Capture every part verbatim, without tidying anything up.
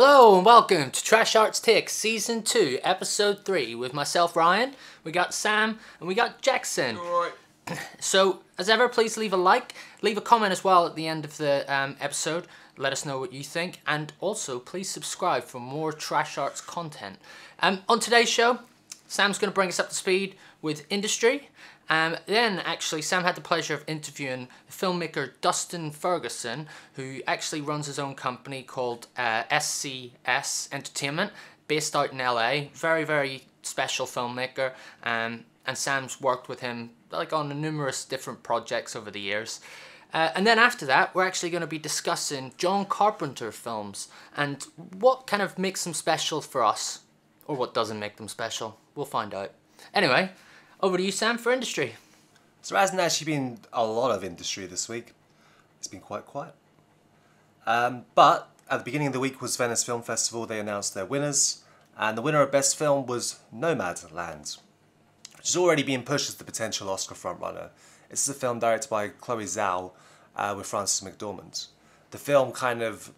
Hello and welcome to Trash Arts Tick Season two, Episode three with myself Ryan, we got Sam and we got Jackson. Alright. So as ever, please leave a like, leave a comment as well at the end of the um, episode, let us know what you think, and also please subscribe for more Trash Arts content. Um, on today's show, Sam's going to bring us up to speed with industry. Um, then actually Sam had the pleasure of interviewing the filmmaker Dustin Ferguson, who actually runs his own company called uh, S C S Entertainment, based out in L A. Very, very special filmmaker, um, and Sam's worked with him like on numerous different projects over the years. Uh, and then after that, we're actually going to be discussing John Carpenter films and what kind of makes them special for us, or what doesn't make them special. We'll find out. Anyway, over to you, Sam, for industry. So there hasn't actually been a lot of industry this week. It's been quite quiet. Um, but at the beginning of the week was Venice Film Festival. They announced their winners. And the winner of Best Film was Nomadland, which is already being pushed as the potential Oscar frontrunner. This is a film directed by Chloe Zhao uh, with Frances McDormand. The film kind of,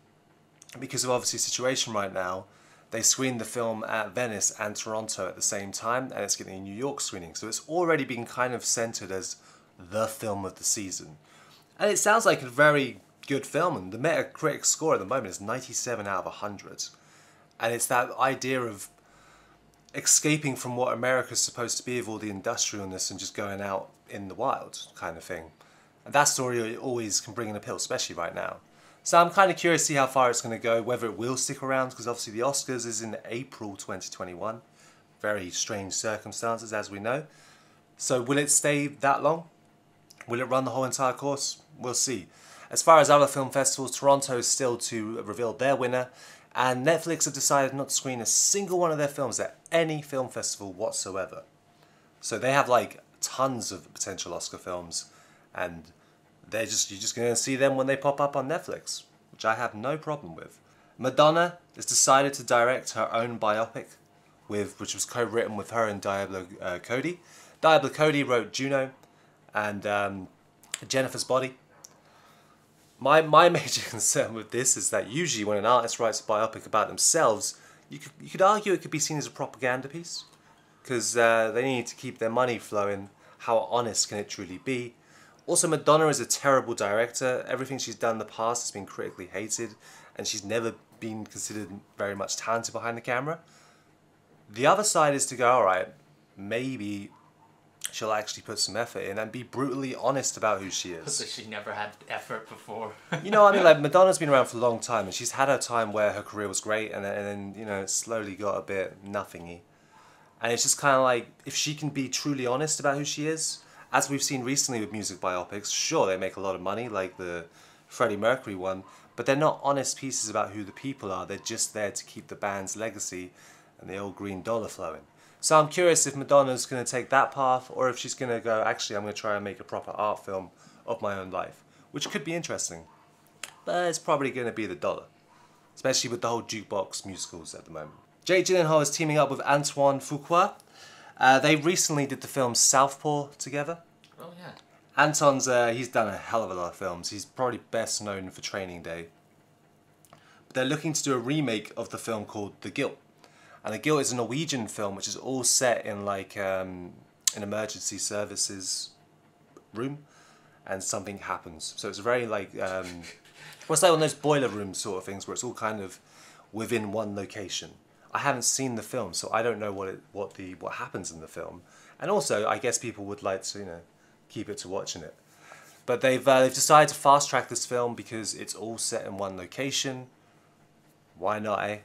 because of obviously the situation right now, they screened the film at Venice and Toronto at the same time, and it's getting a New York screening. So it's already been kind of centered as the film of the season. And it sounds like a very good film, and the Metacritic score at the moment is ninety-seven out of one hundred. And it's that idea of escaping from what America's supposed to be of all the industrialness and just going out in the wild kind of thing. And that story always can bring an appeal, especially right now. So I'm kind of curious to see how far it's going to go, whether it will stick around, because obviously the Oscars is in April twenty twenty-one. Very strange circumstances, as we know. So will it stay that long? Will it run the whole entire course? We'll see. As far as other film festivals, Toronto is still to reveal their winner, and Netflix have decided not to screen a single one of their films at any film festival whatsoever. So they have like tons of potential Oscar films, and They're just, you're just going to see them when they pop up on Netflix, which I have no problem with. Madonna has decided to direct her own biopic, with which was co-written with her and Diablo uh, Cody. Diablo Cody wrote Juno and um, Jennifer's Body. My, my major concern with this is that usually when an artist writes a biopic about themselves, you could, you could argue it could be seen as a propaganda piece, because uh, they need to keep their money flowing. How honest can it truly be? Also, Madonna is a terrible director. Everything she's done in the past has been critically hated, and she's never been considered very much talented behind the camera. The other side is to go, all right, maybe she'll actually put some effort in and be brutally honest about who she is. So she never had effort before. You know, I mean, like, Madonna's been around for a long time, and she's had her time where her career was great, and then, and then you know, it slowly got a bit nothingy. And it's just kind of like, if she can be truly honest about who she is, as we've seen recently with music biopics, sure, they make a lot of money, like the Freddie Mercury one, but they're not honest pieces about who the people are. They're just there to keep the band's legacy and the old green dollar flowing. So I'm curious if Madonna's going to take that path, or if she's going to go, actually, I'm going to try and make a proper art film of my own life, which could be interesting. But it's probably going to be the dollar, especially with the whole jukebox musicals at the moment. Jake Gyllenhaal is teaming up with Antoine Fuqua. Uh, they recently did the film Southpaw together. Oh yeah. Anton's, uh, he's done a hell of a lot of films. He's probably best known for Training Day. But they're looking to do a remake of the film called The Guilt. And The Guilt is a Norwegian film which is all set in like um, an emergency services room. And something happens. So it's very like, um, what's that, one of those boiler room sort of things where it's all kind of within one location. I haven't seen the film, so I don't know what it, what the what happens in the film, and also I guess people would like to, you know, keep it to watching it. But they've uh, they've decided to fast track this film because it's all set in one location. Why not, eh?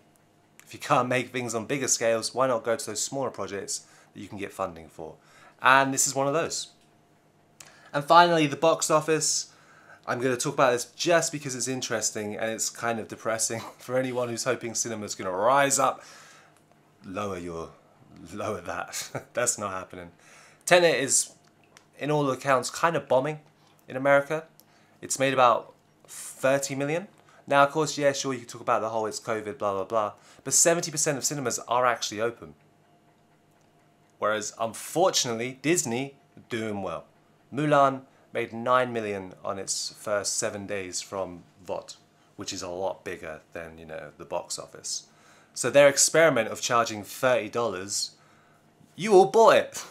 If you can't make things on bigger scales, why not go to those smaller projects that you can get funding for? And this is one of those. And finally, the box office. I'm going to talk about this just because it's interesting and it's kind of depressing for anyone who's hoping cinema's going to rise up. Lower your, lower that. That's not happening. Tenet is, in all accounts, kind of bombing in America. It's made about thirty million. Now, of course, yeah, sure, you can talk about the whole it's COVID, blah, blah, blah. But seventy percent of cinemas are actually open. Whereas, unfortunately, Disney are doing well. Mulan made nine million on its first seven days from V O D, which is a lot bigger than, you know, the box office. So their experiment of charging thirty dollars, you all bought it,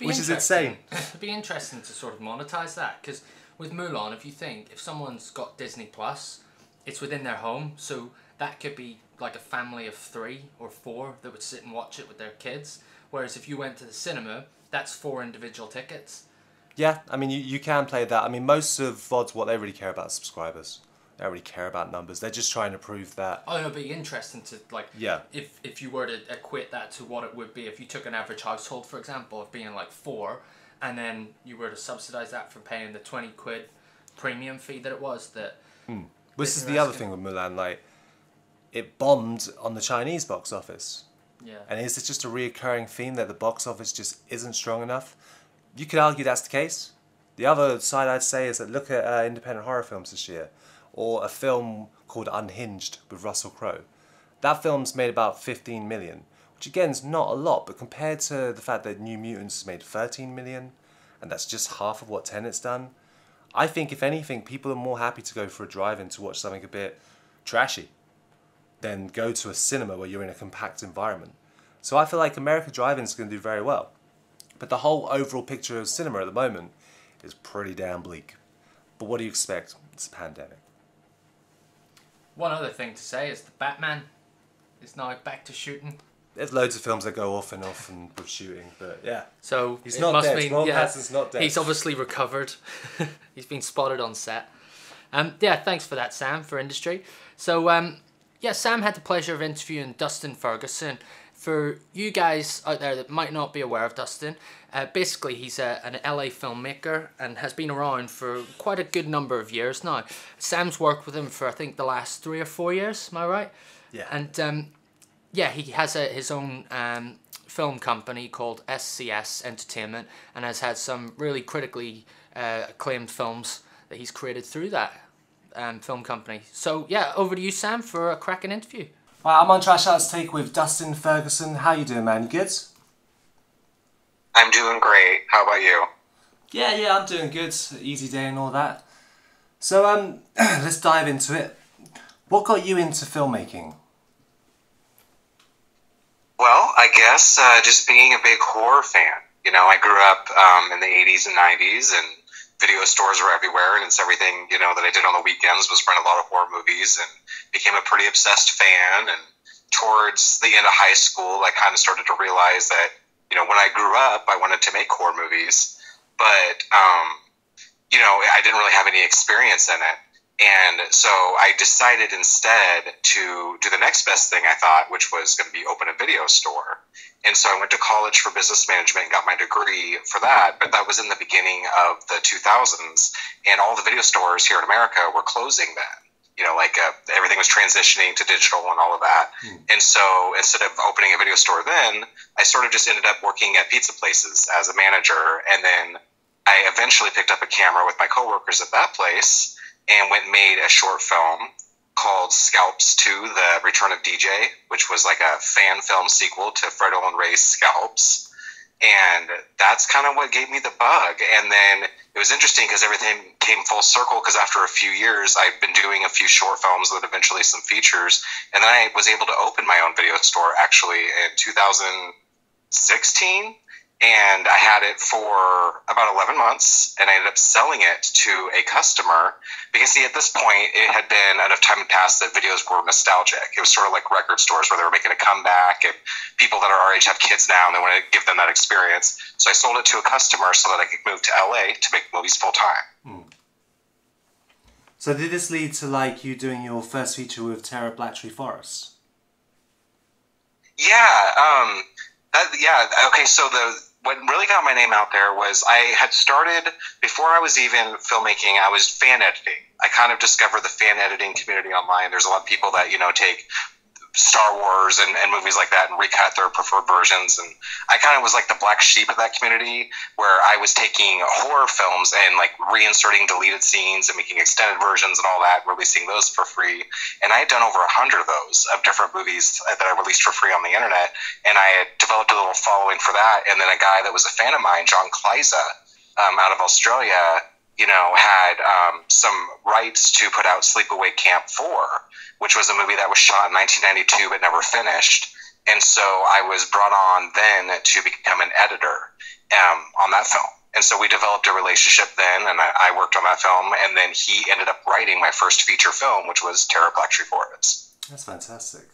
which is insane. It'd be interesting to sort of monetize that, because with Mulan, if you think, if someone's got Disney Plus, it's within their home, so that could be like a family of three or four that would sit and watch it with their kids. Whereas if you went to the cinema, that's four individual tickets. Yeah, I mean, you, you can play that. I mean, most of V O Ds, what they really care about is subscribers. They don't really care about numbers. They're just trying to prove that... Oh, no, it'd be interesting to, like... Yeah. If, if you were to equate that to what it would be if you took an average household, for example, of being like four, and then you were to subsidise that for paying the twenty quid premium fee that it was, that... Mm. This is the other thing with Mulan, like, it bombed on the Chinese box office. Yeah. And is this just a reoccurring theme that the box office just isn't strong enough? You could argue that's the case. The other side I'd say is that look at uh, independent horror films this year, or a film called Unhinged with Russell Crowe. That film's made about fifteen million, which again is not a lot, but compared to the fact that New Mutants has made thirteen million, and that's just half of what Tenet's done, I think if anything, people are more happy to go for a drive-in to watch something a bit trashy than go to a cinema where you're in a compact environment. So I feel like America drive-in's going to do very well. But the whole overall picture of cinema at the moment is pretty damn bleak. But what do you expect? It's a pandemic. One other thing to say is the Batman is now back to shooting. There's loads of films that go off and off and with shooting, but yeah. So he's not dead. Mean, Robert yeah, Pattinson's not dead. He's obviously recovered. He's been spotted on set. Um, yeah, thanks for that, Sam, for industry. So um, yeah, Sam had the pleasure of interviewing Dustin Ferguson. For you guys out there that might not be aware of Dustin, uh, basically he's a, an L A filmmaker and has been around for quite a good number of years now. Sam's worked with him for I think the last three or four years, am I right? Yeah. And um, yeah, he has a, his own um, film company called S C S Entertainment and has had some really critically uh, acclaimed films that he's created through that um, film company. So yeah, over to you, Sam, for a cracking interview. Right, I'm on Trash Out's Take with Dustin Ferguson. How you doing, man? You good? I'm doing great. How about you? Yeah, yeah, I'm doing good. Easy day and all that. So um, let's dive into it. What got you into filmmaking? Well, I guess uh, just being a big horror fan. You know, I grew up um, in the eighties and nineties, and video stores were everywhere, and it's everything, you know, that I did on the weekends was rent a lot of horror movies, and became a pretty obsessed fan. And towards the end of high school, I kind of started to realize that, you know, when I grew up, I wanted to make horror movies, but, um, you know, I didn't really have any experience in it. And so I decided instead to do the next best thing I thought, which was going to be open a video store. And so I went to college for business management and got my degree for that. But that was in the beginning of the two thousands. And all the video stores here in America were closing then. You know, like uh, everything was transitioning to digital and all of that. Hmm. And so instead of opening a video store then, I sort of just ended up working at pizza places as a manager. And then I eventually picked up a camera with my coworkers at that place, and went and made a short film called Scalps two, The Return of D J, which was like a fan film sequel to Fred Olen Ray's Scalps. And that's kind of what gave me the bug. And then it was interesting because everything came full circle, because after a few years, I'd been doing a few short films with eventually some features. And then I was able to open my own video store actually in two thousand sixteen. And I had it for about eleven months, and I ended up selling it to a customer because, see, at this point, it had been enough time had passed that videos were nostalgic. It was sort of like record stores where they were making a comeback, and people that are our age have kids now, and they want to give them that experience. So I sold it to a customer so that I could move to L A to make movies full-time. Mm. So did this lead to, like, you doing your first feature with Terra Black Tree Forest? Yeah, um... Uh, yeah, okay, so the what really got my name out there was I had started, before I was even filmmaking, I was fan editing. I kind of discovered the fan editing community online. There's a lot of people that, you know, take Star Wars and, and movies like that and recut their preferred versions. And I kind of was like the black sheep of that community, where I was taking horror films and like reinserting deleted scenes and making extended versions and all that, releasing those for free. And I had done over a hundred of those of different movies that I released for free on the internet. And I had developed a little following for that. And then a guy that was a fan of mine, John Kleiza, um, out of Australia, you know, had um, some rights to put out Sleepaway Camp four, which was a movie that was shot in nineteen ninety-two but never finished. And so I was brought on then to become an editor um, on that film. And so we developed a relationship then, and I, I worked on that film, and then he ended up writing my first feature film, which was Terra Black Tree Forest. That's fantastic.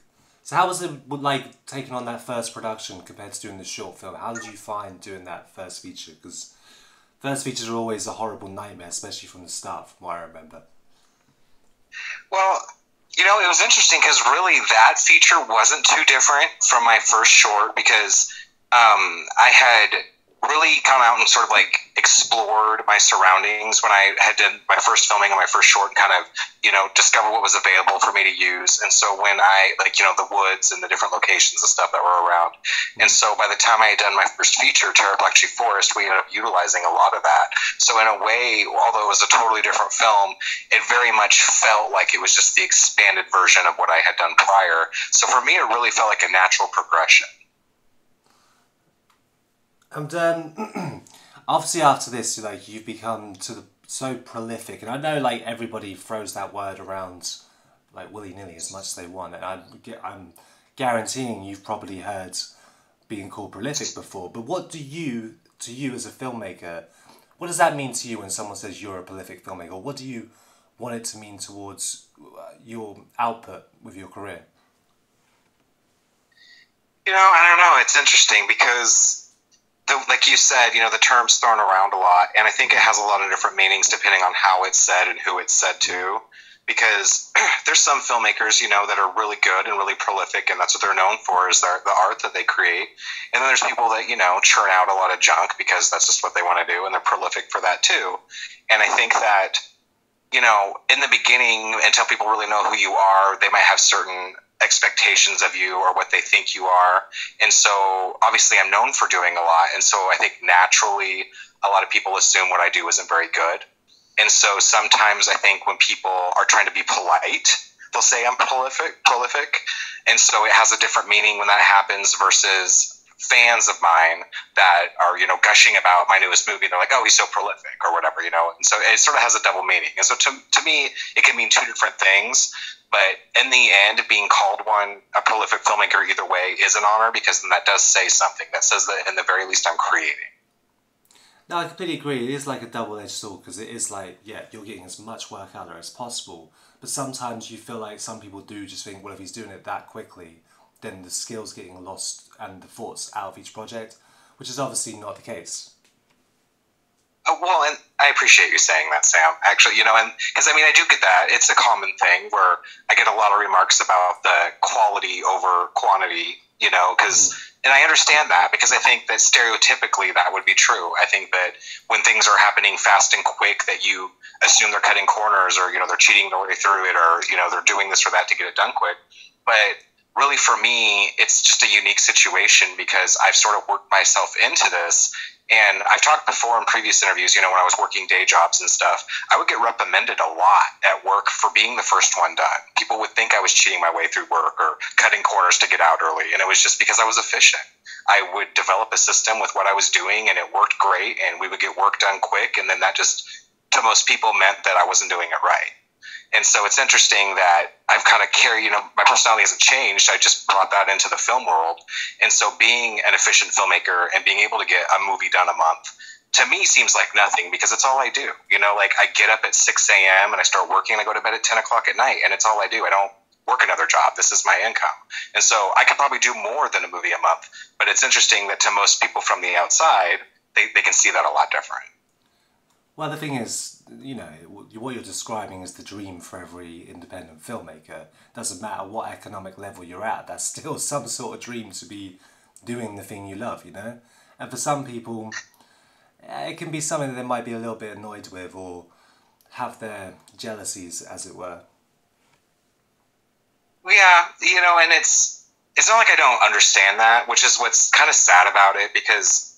So how was it like taking on that first production compared to doing the short film? How did you find doing that first feature? Because first features are always a horrible nightmare, especially from the start, from what I remember. Well, you know, it was interesting because really that feature wasn't too different from my first short, because um, I had really gone out and sort of like explored my surroundings when I had done my first filming and my first short, and kind of, you know, discovered what was available for me to use. And so when I, like, you know, the woods and the different locations and stuff that were around. And so by the time I had done my first feature, Terra Black Tree Forest, we ended up utilizing a lot of that. So in a way, although it was a totally different film, it very much felt like it was just the expanded version of what I had done prior. So for me, it really felt like a natural progression. And um, obviously after this, like, you've become to the, so prolific, and I know like everybody throws that word around like willy-nilly as much as they want, and I'm, I'm guaranteeing you've probably heard being called prolific before, but what do you, to you as a filmmaker, what does that mean to you when someone says you're a prolific filmmaker? What do you want it to mean towards your output with your career? You know, I don't know, it's interesting because... The, like you said, you know, the term's thrown around a lot, and I think it has a lot of different meanings depending on how it's said and who it's said to, because there's some filmmakers, you know, that are really good and really prolific, and that's what they're known for, is their, the art that they create. And then there's people that, you know, churn out a lot of junk because that's just what they want to do, and they're prolific for that too. And I think that, you know, in the beginning, until people really know who you are, they might have certain expectations of you or what they think you are. And so obviously I'm known for doing a lot, and so I think naturally a lot of people assume what I do isn't very good. And so sometimes I think when people are trying to be polite, they'll say I'm prolific prolific and so it has a different meaning when that happens versus fans of mine that are, you know, gushing about my newest movie. They're like, oh, he's so prolific or whatever, you know. And so it sort of has a double meaning. And so to, to me, it can mean two different things. But in the end, being called one, a prolific filmmaker either way, is an honor, because then that does say something. That says that in the very least I'm creating. No, I completely agree. It is like a double-edged sword, because it is like, yeah, you're getting as much work out there as possible. But sometimes you feel like some people do just think, well, if he's doing it that quickly, then the skill's getting lost and the thoughts out of each project, which is obviously not the case. Oh, well, and I appreciate you saying that, Sam, actually, you know, and because, I mean, I do get that. It's a common thing where I get a lot of remarks about the quality over quantity, you know, because, and I understand that, because I think that stereotypically that would be true. I think that when things are happening fast and quick, that you assume they're cutting corners, or, you know, they're cheating their way through it, or, you know, they're doing this or that to get it done quick. But really, for me, it's just a unique situation, because I've sort of worked myself into this. And I've talked before in previous interviews, you know, when I was working day jobs and stuff, I would get reprimanded a lot at work for being the first one done. People would think I was cheating my way through work or cutting corners to get out early. And it was just because I was efficient. I would develop a system with what I was doing, and it worked great, and we would get work done quick. And then that just, to most people, meant that I wasn't doing it right. And so it's interesting that I've kind of carried, you know, my personality hasn't changed. I just brought that into the film world. And so being an efficient filmmaker and being able to get a movie done a month, to me, seems like nothing, because it's all I do. You know, like, I get up at six a m and I start working, and I go to bed at ten o'clock at night, and it's all I do. I don't work another job. This is my income. And so I could probably do more than a movie a month. But it's interesting that to most people from the outside, they, they can see that a lot different. Well, the thing is, you know, what you're describing is the dream for every independent filmmaker. Doesn't matter what economic level you're at, that's still some sort of dream to be doing the thing you love, you know? And for some people, it can be something that they might be a little bit annoyed with, or have their jealousies, as it were. Yeah, you know, and it's, it's not like I don't understand that, which is what's kind of sad about it, because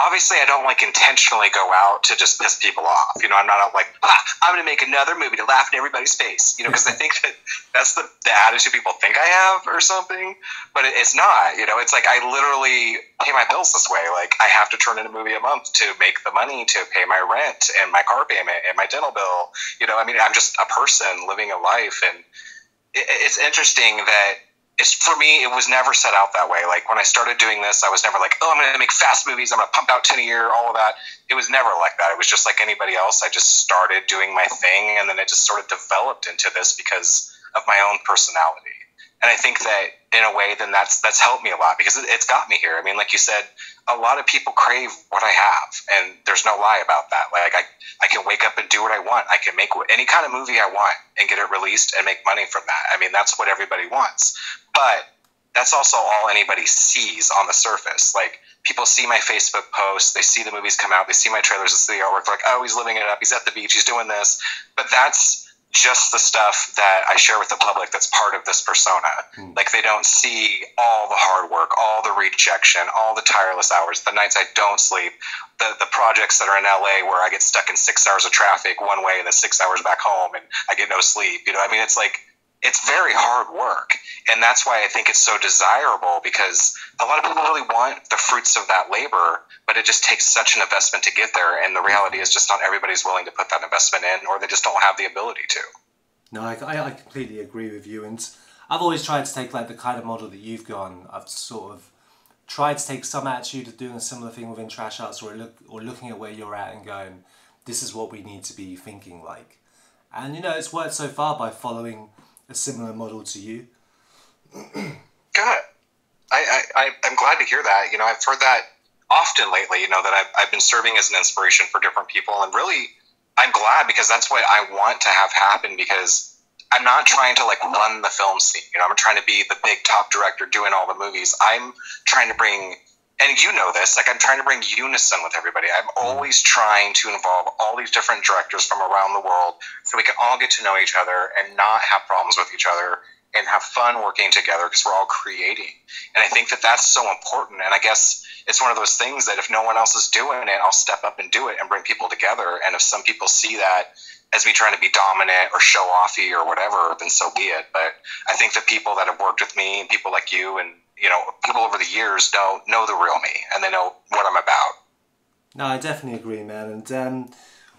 obviously I don't like intentionally go out to just piss people off. You know, I'm not out like, ah, I'm going to make another movie to laugh in everybody's face, you know, because I think that that's the, the attitude people think I have or something, but it, it's not, you know, it's like, I literally pay my bills this way. Like I have to turn in a movie a month to make the money to pay my rent and my car payment and my dental bill. You know, I mean, I'm just a person living a life, and it, it's interesting that It's, for me, it was never set out that way. Like, when I started doing this, I was never like, oh, I'm going to make fast movies, I'm going to pump out ten a year, all of that. It was never like that. It was just like anybody else. I just started doing my thing, and then it just sort of developed into this because of my own personality. And I think that, in a way, then that's that's helped me a lot, because it, it's got me here. I mean, like you said, a lot of people crave what I have, and there's no lie about that. Like, I, I can wake up and do what I want. I can make any kind of movie I want and get it released and make money from that. I mean, that's what everybody wants. But that's also all anybody sees on the surface. Like, people see my Facebook posts, they see the movies come out, they see my trailers, they see the artwork, they're like, oh, he's living it up, he's at the beach, he's doing this. But that's just the stuff that I share with the public that's part of this persona. Mm. Like, they don't see all the hard work, all the rejection, all the tireless hours, the nights I don't sleep, the the projects that are in L A where I get stuck in six hours of traffic one way and then six hours back home and I get no sleep. You know, I mean, it's like, it's very hard work. And that's why I think it's so desirable, because a lot of people really want the fruits of that labor, but it just takes such an investment to get there. And the reality is just not everybody's willing to put that investment in, or they just don't have the ability to. No, I, I completely agree with you. And I've always tried to take like the kind of model that you've gone. I've sort of tried to take some attitude of doing a similar thing within Trash Arts, or, look, or looking at where you're at and going, this is what we need to be thinking like. And, you know, it's worked so far by following a similar model to you. Good. I, I, I'm glad to hear that. You know, I've heard that often lately, you know, that I've, I've been serving as an inspiration for different people. And really, I'm glad, because that's what I want to have happen, because I'm not trying to like run the film scene. You know, I'm trying to be the big top director doing all the movies. I'm trying to bring, and you know this, like I'm trying to bring unison with everybody. I'm always trying to involve all these different directors from around the world so we can all get to know each other and not have problems with each other, and have fun working together because we're all creating. And I think that that's so important. And I guess it's one of those things that if no one else is doing it, I'll step up and do it and bring people together. And if some people see that as me trying to be dominant or show offy or whatever, then so be it. But I think the people that have worked with me and people like you and, you know, people over the years know, know the real me, and they know what I'm about. No, I definitely agree, man. And um,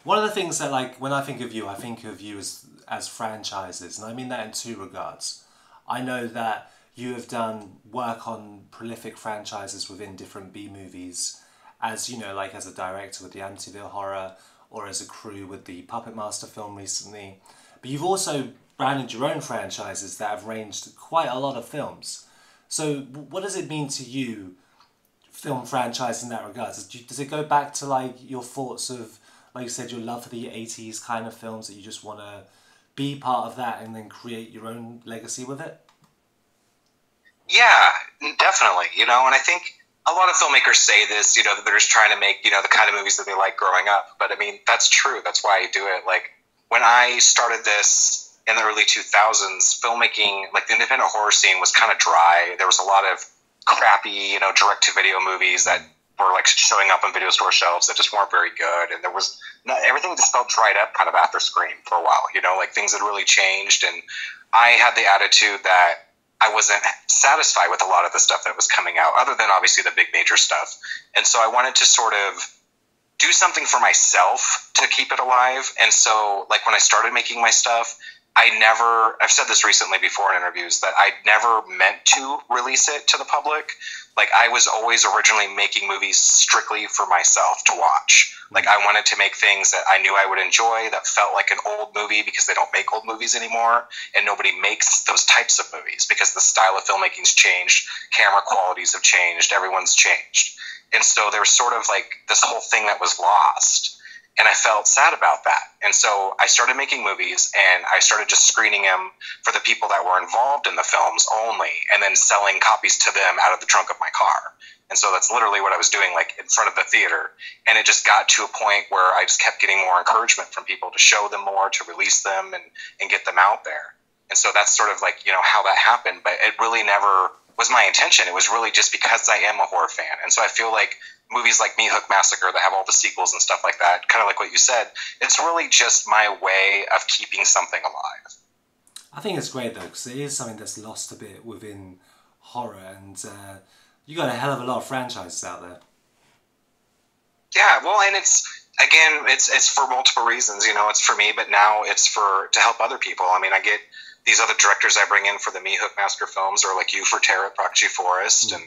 one of the things that, like, when I think of you, I think of you as, as franchises. And I mean that in two regards. I know that you have done work on prolific franchises within different B-movies, as, you know, like as a director with the Amityville Horror, or as a crew with the Puppet Master film recently. But you've also branded your own franchises that have ranged quite a lot of films. So what does it mean to you, film franchise, in that regard? Does it go back to, like, your thoughts of, like you said, your love for the eighties kind of films, that you just want to be part of that and then create your own legacy with it? Yeah, definitely. You know, and I think a lot of filmmakers say this, you know, that they're just trying to make, you know, the kind of movies that they like growing up. But I mean, that's true. That's why I do it. Like, when I started this in the early two thousands, filmmaking, like the independent horror scene was kind of dry. There was a lot of crappy, you know, direct-to-video movies that were like showing up on video store shelves that just weren't very good. And there was not, everything just felt dried up kind of after Scream for a while, you know, like things had really changed. And I had the attitude that I wasn't satisfied with a lot of the stuff that was coming out, other than obviously the big major stuff. And so I wanted to sort of do something for myself to keep it alive. And so, like, when I started making my stuff, I never, I've said this recently before in interviews, that I never meant to release it to the public. Like, I was always originally making movies strictly for myself to watch. Like, I wanted to make things that I knew I would enjoy, that felt like an old movie, because they don't make old movies anymore, and nobody makes those types of movies because the style of filmmaking's changed, camera qualities have changed, everyone's changed. And so there was sort of like this whole thing that was lost. And I felt sad about that. And so I started making movies, and I started just screening them for the people that were involved in the films only, and then selling copies to them out of the trunk of my car. And so that's literally what I was doing, like in front of the theater. And it just got to a point where I just kept getting more encouragement from people to show them more, to release them, and, and get them out there. And so that's sort of like, you know, how that happened. But it really never was my intention. It was really just because I am a horror fan. And so I feel like movies like Meathook Massacre that have all the sequels and stuff like that, kind of like what you said, it's really just my way of keeping something alive. I think it's great though, because it is something that's lost a bit within horror, and uh, you got a hell of a lot of franchises out there. Yeah, well, and it's, again, it's it's for multiple reasons. You know, it's for me, but now it's for to help other people. I mean, I get these other directors I bring in for the Meathook Massacre films, or like you for Terra Black Tree Forest, mm. and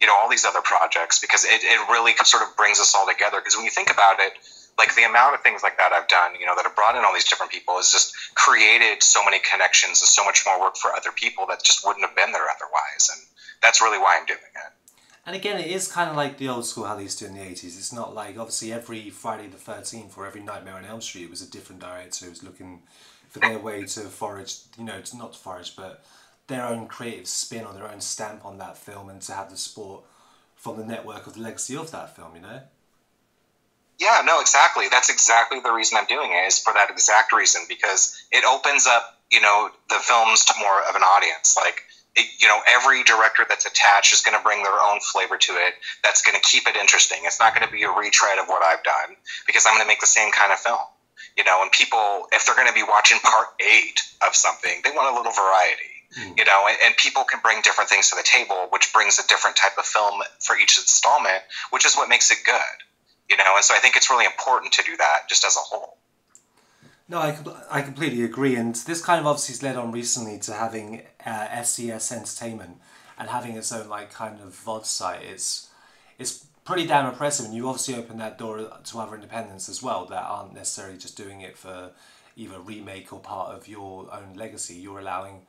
you know, all these other projects, because it, it really sort of brings us all together. Because when you think about it, like the amount of things like that I've done, you know, that have brought in all these different people has just created so many connections and so much more work for other people that just wouldn't have been there otherwise. And that's really why I'm doing it. And again, it is kind of like the old school, how they used to do in the eighties. It's not like, obviously, every Friday the thirteenth or every Nightmare on Elm Street, it was a different director who was looking for their way to forage, you know, to, not to forage, but their own creative spin or their own stamp on that film, and to have the support from the network of the legacy of that film, you know? Yeah, no, exactly. That's exactly the reason I'm doing it, is for that exact reason, because it opens up, you know, the films to more of an audience. Like, it, you know, every director that's attached is going to bring their own flavor to it. That's going to keep it interesting. It's not going to be a retread of what I've done, because I'm going to make the same kind of film. You know, and people, if they're going to be watching part eight of something, they want a little variety. You know, and, and people can bring different things to the table, which brings a different type of film for each installment, which is what makes it good. You know, and so I think it's really important to do that just as a whole. No, I, I completely agree. And this kind of obviously has led on recently to having uh, S C S Entertainment and having its own like kind of V O D site. It's, it's pretty damn impressive. And you obviously open that door to other independents as well that aren't necessarily just doing it for either remake or part of your own legacy. You're allowing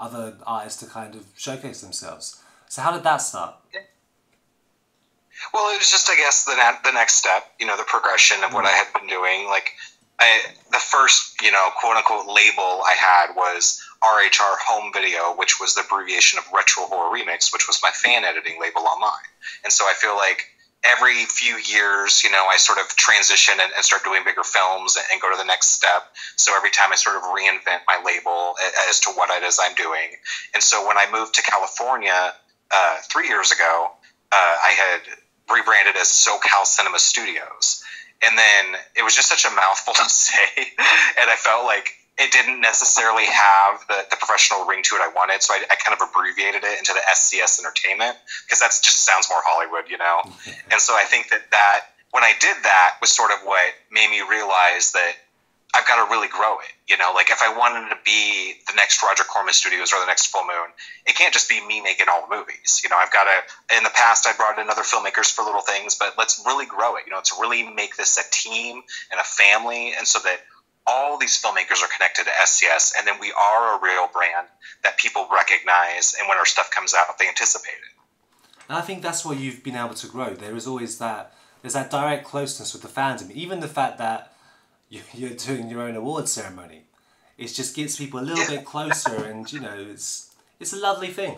other artists to kind of showcase themselves. So how did that start? Well, it was just, I guess, the, the next step, you know, the progression of what I had been doing. Like, I, the first, you know, quote-unquote label I had was R H R Home Video, which was the abbreviation of Retro Horror Remix, which was my fan editing label online. And so I feel like every few years, you know, I sort of transition and, and start doing bigger films and, and go to the next step. So every time I sort of reinvent my label as to what it is I'm doing. And so when I moved to California uh, three years ago, uh, I had rebranded as SoCal Cinema Studios. And then it was just such a mouthful to say. And I felt like it didn't necessarily have the, the professional ring to it I wanted, so I, I kind of abbreviated it into the S C S Entertainment, because that just sounds more Hollywood, you know? And so I think that that, when I did that, was sort of what made me realize that I've got to really grow it, you know? Like, if I wanted to be the next Roger Corman Studios or the next Full Moon, it can't just be me making all the movies, you know? I've got to, in the past, I brought in other filmmakers for little things, but let's really grow it, you know, to really make this a team and a family, and so that all these filmmakers are connected to S C S, and then we are a real brand that people recognize, and when our stuff comes out, they anticipate it. And I think that's where you've been able to grow. There is always that, there's that direct closeness with the fandom. Even the fact that you're doing your own award ceremony, it just gets people a little yeah. bit closer, and you know, it's it's a lovely thing.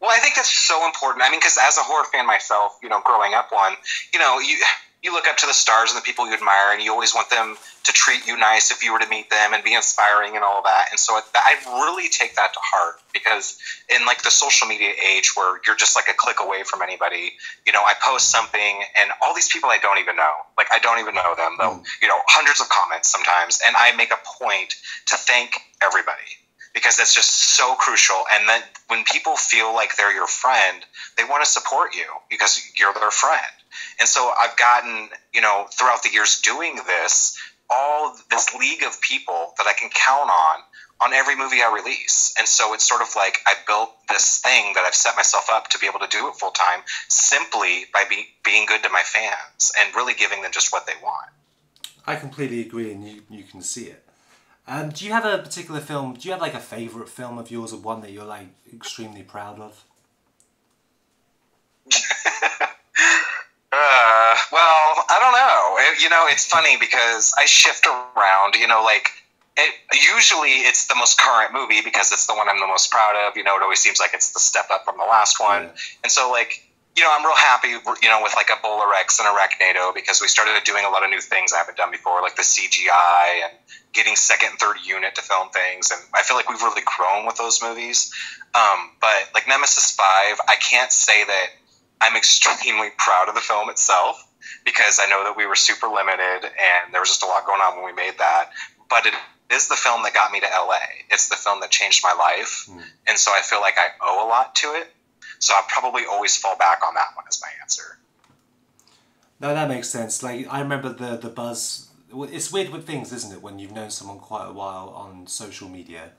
Well, I think that's so important. I mean, because as a horror fan myself, you know, growing up one, you know, you. You look up to the stars and the people you admire, and you always want them to treat you nice if you were to meet them and be inspiring and all of that. And so I really take that to heart, because in like the social media age where you're just like a click away from anybody, you know, I post something and all these people I don't even know, like I don't even know them, though, you know, hundreds of comments sometimes. And I make a point to thank everybody, because that's just so crucial. And then when people feel like they're your friend, they want to support you because you're their friend. And so I've gotten, you know, throughout the years doing this, all this league of people that I can count on, on every movie I release. And so it's sort of like I built this thing that I've set myself up to be able to do it full time, simply by be, being good to my fans and really giving them just what they want. I completely agree, and you, you can see it. Um, do you have a particular film, do you have like a favorite film of yours, or one that you're like extremely proud of? Uh, well, I don't know. It, you know, it's funny because I shift around, you know, like it, usually it's the most current movie because it's the one I'm the most proud of. You know, it always seems like it's the step up from the last one. And so like, you know, I'm real happy, you know, with like a Ebola Rex and Arachnado, because we started doing a lot of new things I haven't done before, like the C G I and getting second and third unit to film things. And I feel like we've really grown with those movies. Um, but like Nemesis five, I can't say that I'm extremely proud of the film itself, because I know that we were super limited and there was just a lot going on when we made that. But it is the film that got me to L A. It's the film that changed my life. Mm. And so I feel like I owe a lot to it. So I'll probably always fall back on that one as my answer. No, that makes sense. Like, I remember the, the buzz. It's weird with things, isn't it? When you've known someone quite a while on social media,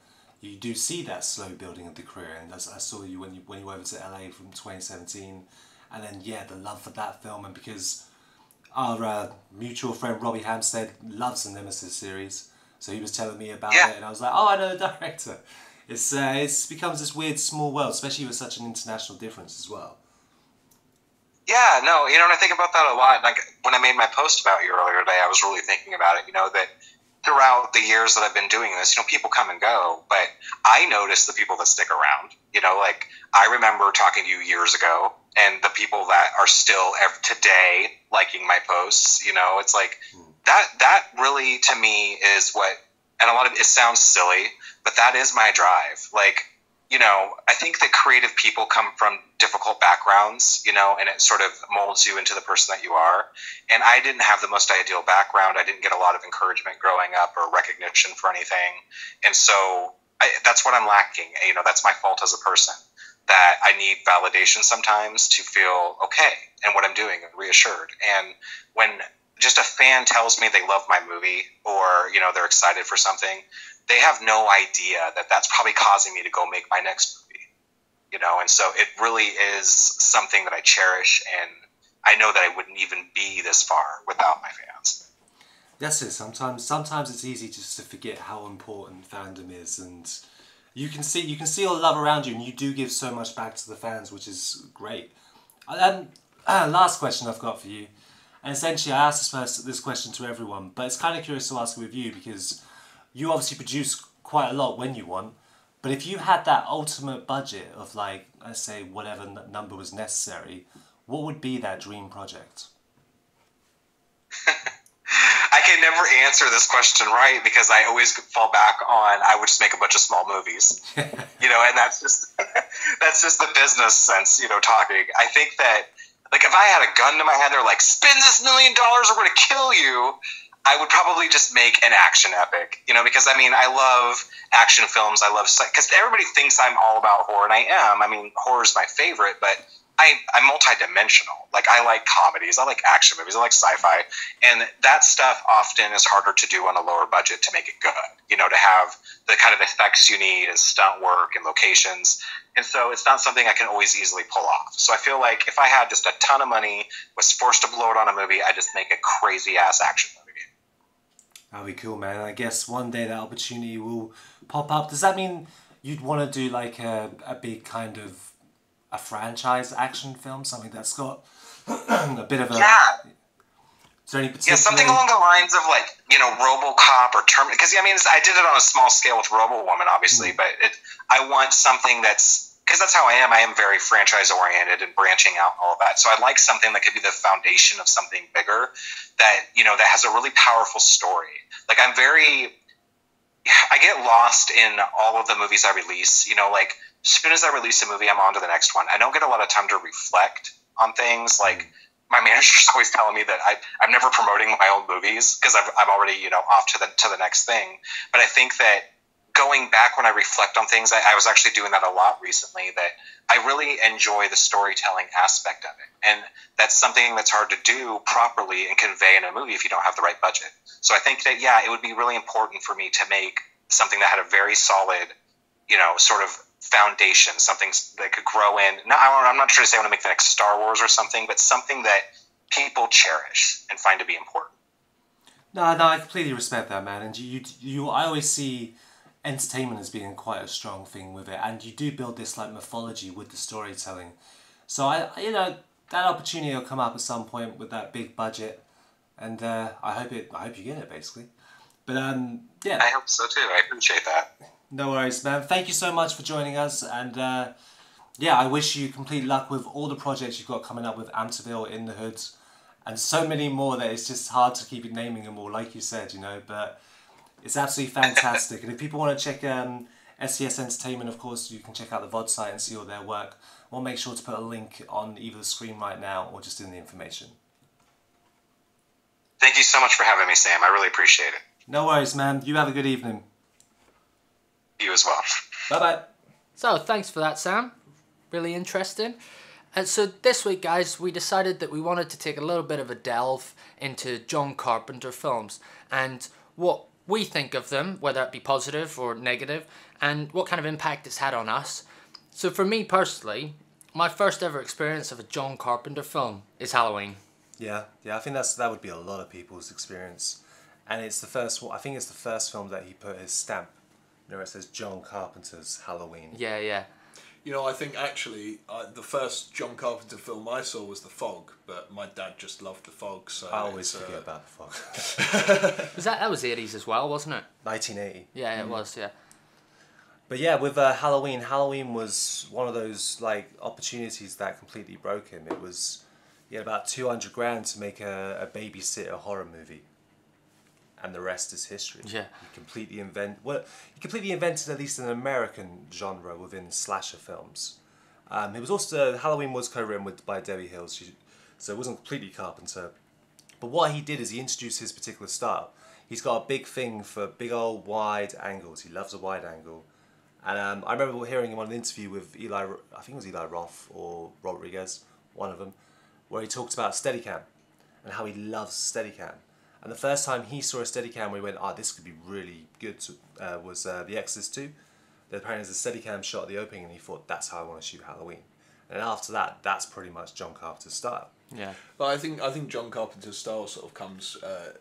you do see that slow building of the career. And as I saw you when you when you went over to L A from twenty seventeen. And then, yeah, the love for that film. And because our uh, mutual friend Robbie Hampstead loves the Nemesis series, so he was telling me about yeah. it, and I was like, oh, I know the director. It's uh, it's becomes this weird small world, especially with such an international difference as well. Yeah, no, you know, and I think about that a lot. Like, when I made my post about you earlier today, I was really thinking about it, you know, that throughout the years that I've been doing this, you know, people come and go, but I notice the people that stick around. You know, like, I remember talking to you years ago, and the people that are still today liking my posts, you know, it's like that, that really to me is what, and a lot of it sounds silly, but that is my drive. Like, you know, I think that creative people come from difficult backgrounds, you know, and it sort of molds you into the person that you are. And I didn't have the most ideal background. I didn't get a lot of encouragement growing up or recognition for anything. And so I, that's what I'm lacking. You know, that's my fault as a person, that I need validation sometimes to feel okay and what I'm doing, reassured. And when just a fan tells me they love my movie, or, you know, they're excited for something, they have no idea that that's probably causing me to go make my next movie, you know? And so it really is something that I cherish. And I know that I wouldn't even be this far without my fans. That's it. Sometimes, sometimes it's easy just to forget how important fandom is, and You can see you can see all the love around you, and you do give so much back to the fans, which is great. And uh, last question I've got for you, and essentially I asked this, first, this question to everyone, but it's kind of curious to ask it with you, because you obviously produce quite a lot when you want, but if you had that ultimate budget of, like, let's say whatever n number was necessary, what would be that dream project? I can never answer this question right, because I always fall back on, I would just make a bunch of small movies, you know, and that's just, that's just the business sense, you know, talking. I think that, like, if I had a gun to my head, they're like, spend this million dollars or we're going to kill you, I would probably just make an action epic, you know, because, I mean, I love action films. I love, because everybody thinks I'm all about horror, and I am. I mean, horror is my favorite, but I, I'm multidimensional. Like, I like comedies, I like action movies, I like sci-fi, and that stuff often is harder to do on a lower budget to make it good, you know, to have the kind of effects you need and stunt work and locations. And so it's not something I can always easily pull off. So I feel like if I had just a ton of money, was forced to blow it on a movie, I'd just make a crazy ass action movie. That'd be cool, man. I guess one day that opportunity will pop up. Does that mean you'd want to do, like, a, a big kind of a franchise action film, something that's got a bit of a... Yeah. Is there any particular... Yeah, something along the lines of, like, you know, RoboCop or Terminator. Because, I mean, I did it on a small scale with RoboWoman, obviously, mm. but it, I want something that's... Because that's how I am. I am very franchise-oriented and branching out and all of that. So I like something that could be the foundation of something bigger that, you know, that has a really powerful story. Like, I'm very... I get lost in all of the movies I release, you know, like... As soon as I release a movie, I'm on to the next one. I don't get a lot of time to reflect on things. Like, my manager's always telling me that I, I'm never promoting my own movies because I'm already, you know, off to the to the next thing. But I think that going back when I reflect on things, I, I was actually doing that a lot recently, that I really enjoy the storytelling aspect of it. And that's something that's hard to do properly and convey in a movie if you don't have the right budget. So I think that, yeah, it would be really important for me to make something that had a very solid, you know, sort of foundation, something that could grow in. No, I'm not sure to say I want to make the next Star Wars or something, but something that people cherish and find to be important. No, no, I completely respect that, man. And you, you, I always see entertainment as being quite a strong thing with it, and you do build this, like, mythology with the storytelling. So I, you know, that opportunity will come up at some point with that big budget, and uh, I hope it. I hope you get it, basically. But um, yeah, I hope so too. I appreciate that. No worries, man. Thank you so much for joining us. And uh, yeah, I wish you complete luck with all the projects you've got coming up with Amterville, In the Hood, and so many more that it's just hard to keep naming them all, like you said, you know, but it's absolutely fantastic. And if people want to check um, S C S Entertainment, of course, you can check out the V O D site and see all their work. We'll make sure to put a link on either the screen right now or just in the information. Thank you so much for having me, Sam. I really appreciate it. No worries, man. You have a good evening. You as well. Bye-bye. So, thanks for that, Sam. Really interesting. And so this week, guys, we decided that we wanted to take a little bit of a delve into John Carpenter films and what we think of them, whether it be positive or negative, and what kind of impact it's had on us. So for me personally, my first ever experience of a John Carpenter film is Halloween. Yeah, yeah, I think that's that would be a lot of people's experience. And it's the first, I think it's the first film that he put his stamp. You know, it says John Carpenter's Halloween. Yeah, yeah. You know, I think actually uh, the first John Carpenter film I saw was The Fog, but my dad just loved The Fog, so... I always uh... forget about The Fog. was that, that was the eighties as well, wasn't it? nineteen eighty. Yeah, it mm. was, yeah. But yeah, with uh, Halloween, Halloween was one of those, like, opportunities that completely broke him. It was, he had about two hundred grand to make a, a babysitter horror movie. And the rest is history. Yeah, he completely invent. Well, he completely invented at least an American genre within slasher films. Um, it was also Halloween was co-written with by Debbie Hills, she, so it wasn't completely Carpenter. But what he did is he introduced his particular style. He's got a big thing for big old wide angles. He loves a wide angle. And um, I remember hearing him on an interview with Eli. I think it was Eli Roth or Rodriguez, one of them, where he talked about Steadicam and how he loves Steadicam. And the first time he saw a Steadicam, we went, oh, this could be really good, to, uh, was uh, The Exorcist two. There apparently was a Steadicam shot at the opening, and he thought, that's how I want to shoot Halloween. And after that, that's pretty much John Carpenter's style. Yeah. But I think I think John Carpenter's style sort of comes... Uh,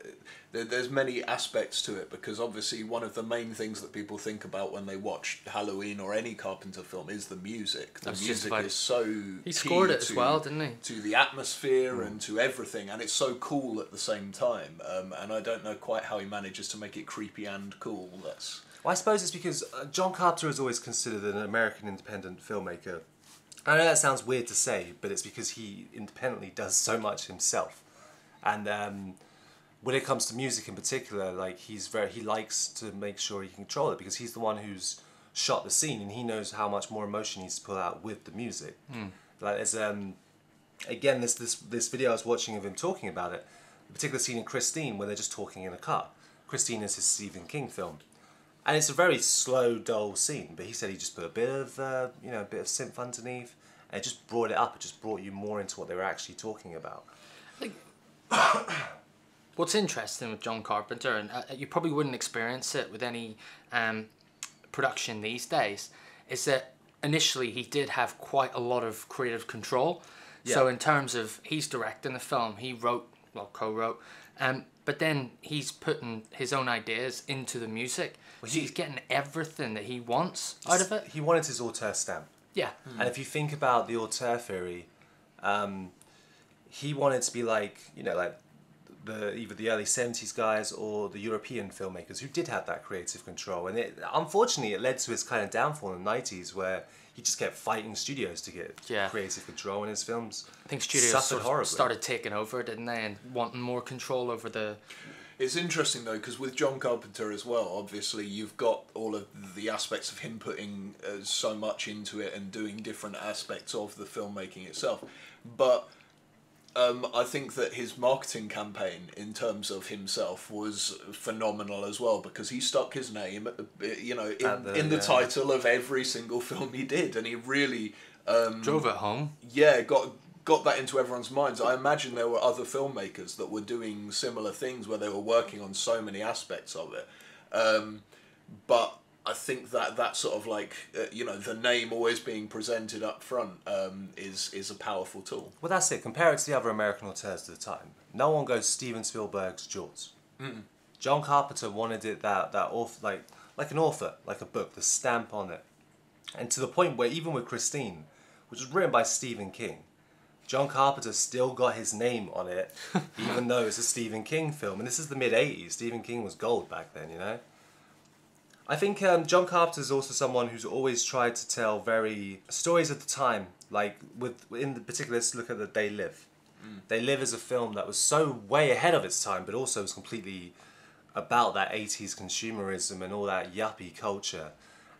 there, there's many aspects to it, because obviously one of the main things that people think about when they watch Halloween or any Carpenter film is the music. The that's music is so He scored it to, as well, didn't he? To the atmosphere mm. and to everything, and it's so cool at the same time. Um, and I don't know quite how he manages to make it creepy and cool. That's... Well, I suppose it's because uh, John Carpenter is always considered an American independent filmmaker. I know that sounds weird to say, but it's because he independently does so much himself. And um, when it comes to music in particular, like he's very, he likes to make sure he can control it because he's the one who's shot the scene and he knows how much more emotion he needs to pull out with the music. Mm. Like there's, um, again, this, this, this video I was watching of him talking about it, a particular scene in Christine where they're just talking in a car. Christine is his Stephen King film. And it's a very slow, dull scene, but he said he just put a bit of, uh, you know, a bit of synth underneath, and it just brought it up. It just brought you more into what they were actually talking about. Like, what's interesting with John Carpenter, and uh, you probably wouldn't experience it with any um, production these days, is that initially he did have quite a lot of creative control. Yeah. So in terms of he's directing the film, he wrote, well, co-wrote, um, but then he's putting his own ideas into the music. Well, he, so he's getting everything that he wants out of it. He wanted his auteur stamp. Yeah. Mm. And if you think about the auteur theory, um, he wanted to be like, you know, like the either the early seventies guys or the European filmmakers who did have that creative control. And it, unfortunately, it led to his kind of downfall in the nineties where he just kept fighting studios to get yeah. creative control in his films. I think studios sort of started taking over, didn't they, and wanting more control over the... It's interesting, though, because with John Carpenter as well, obviously, you've got all of the aspects of him putting uh, so much into it and doing different aspects of the filmmaking itself. But um, I think that his marketing campaign, in terms of himself, was phenomenal as well, because he stuck his name, you know, in the, in the yeah. title of every single film he did, and he really... Um, drove it home. Yeah, got... got that into everyone's minds. I imagine there were other filmmakers that were doing similar things where they were working on so many aspects of it. Um, but I think that that sort of like, uh, you know, the name always being presented up front um, is, is a powerful tool. Well, that's it. Compare it to the other American auteurs of the time. No one goes Steven Spielberg's Jaws. Mm-mm. John Carpenter wanted it that, that author, like, like an author, like a book, the stamp on it. And to the point where even with Christine, which was written by Stephen King, John Carpenter still got his name on it, even though it's a Stephen King film. And this is the mid eighties. Stephen King was gold back then, you know? I think um, John Carpenter is also someone who's always tried to tell very... stories of the time, like, with in the particular, let's look at the They Live. Mm. They Live is a film that was so way ahead of its time, but also was completely about that eighties consumerism and all that yuppie culture.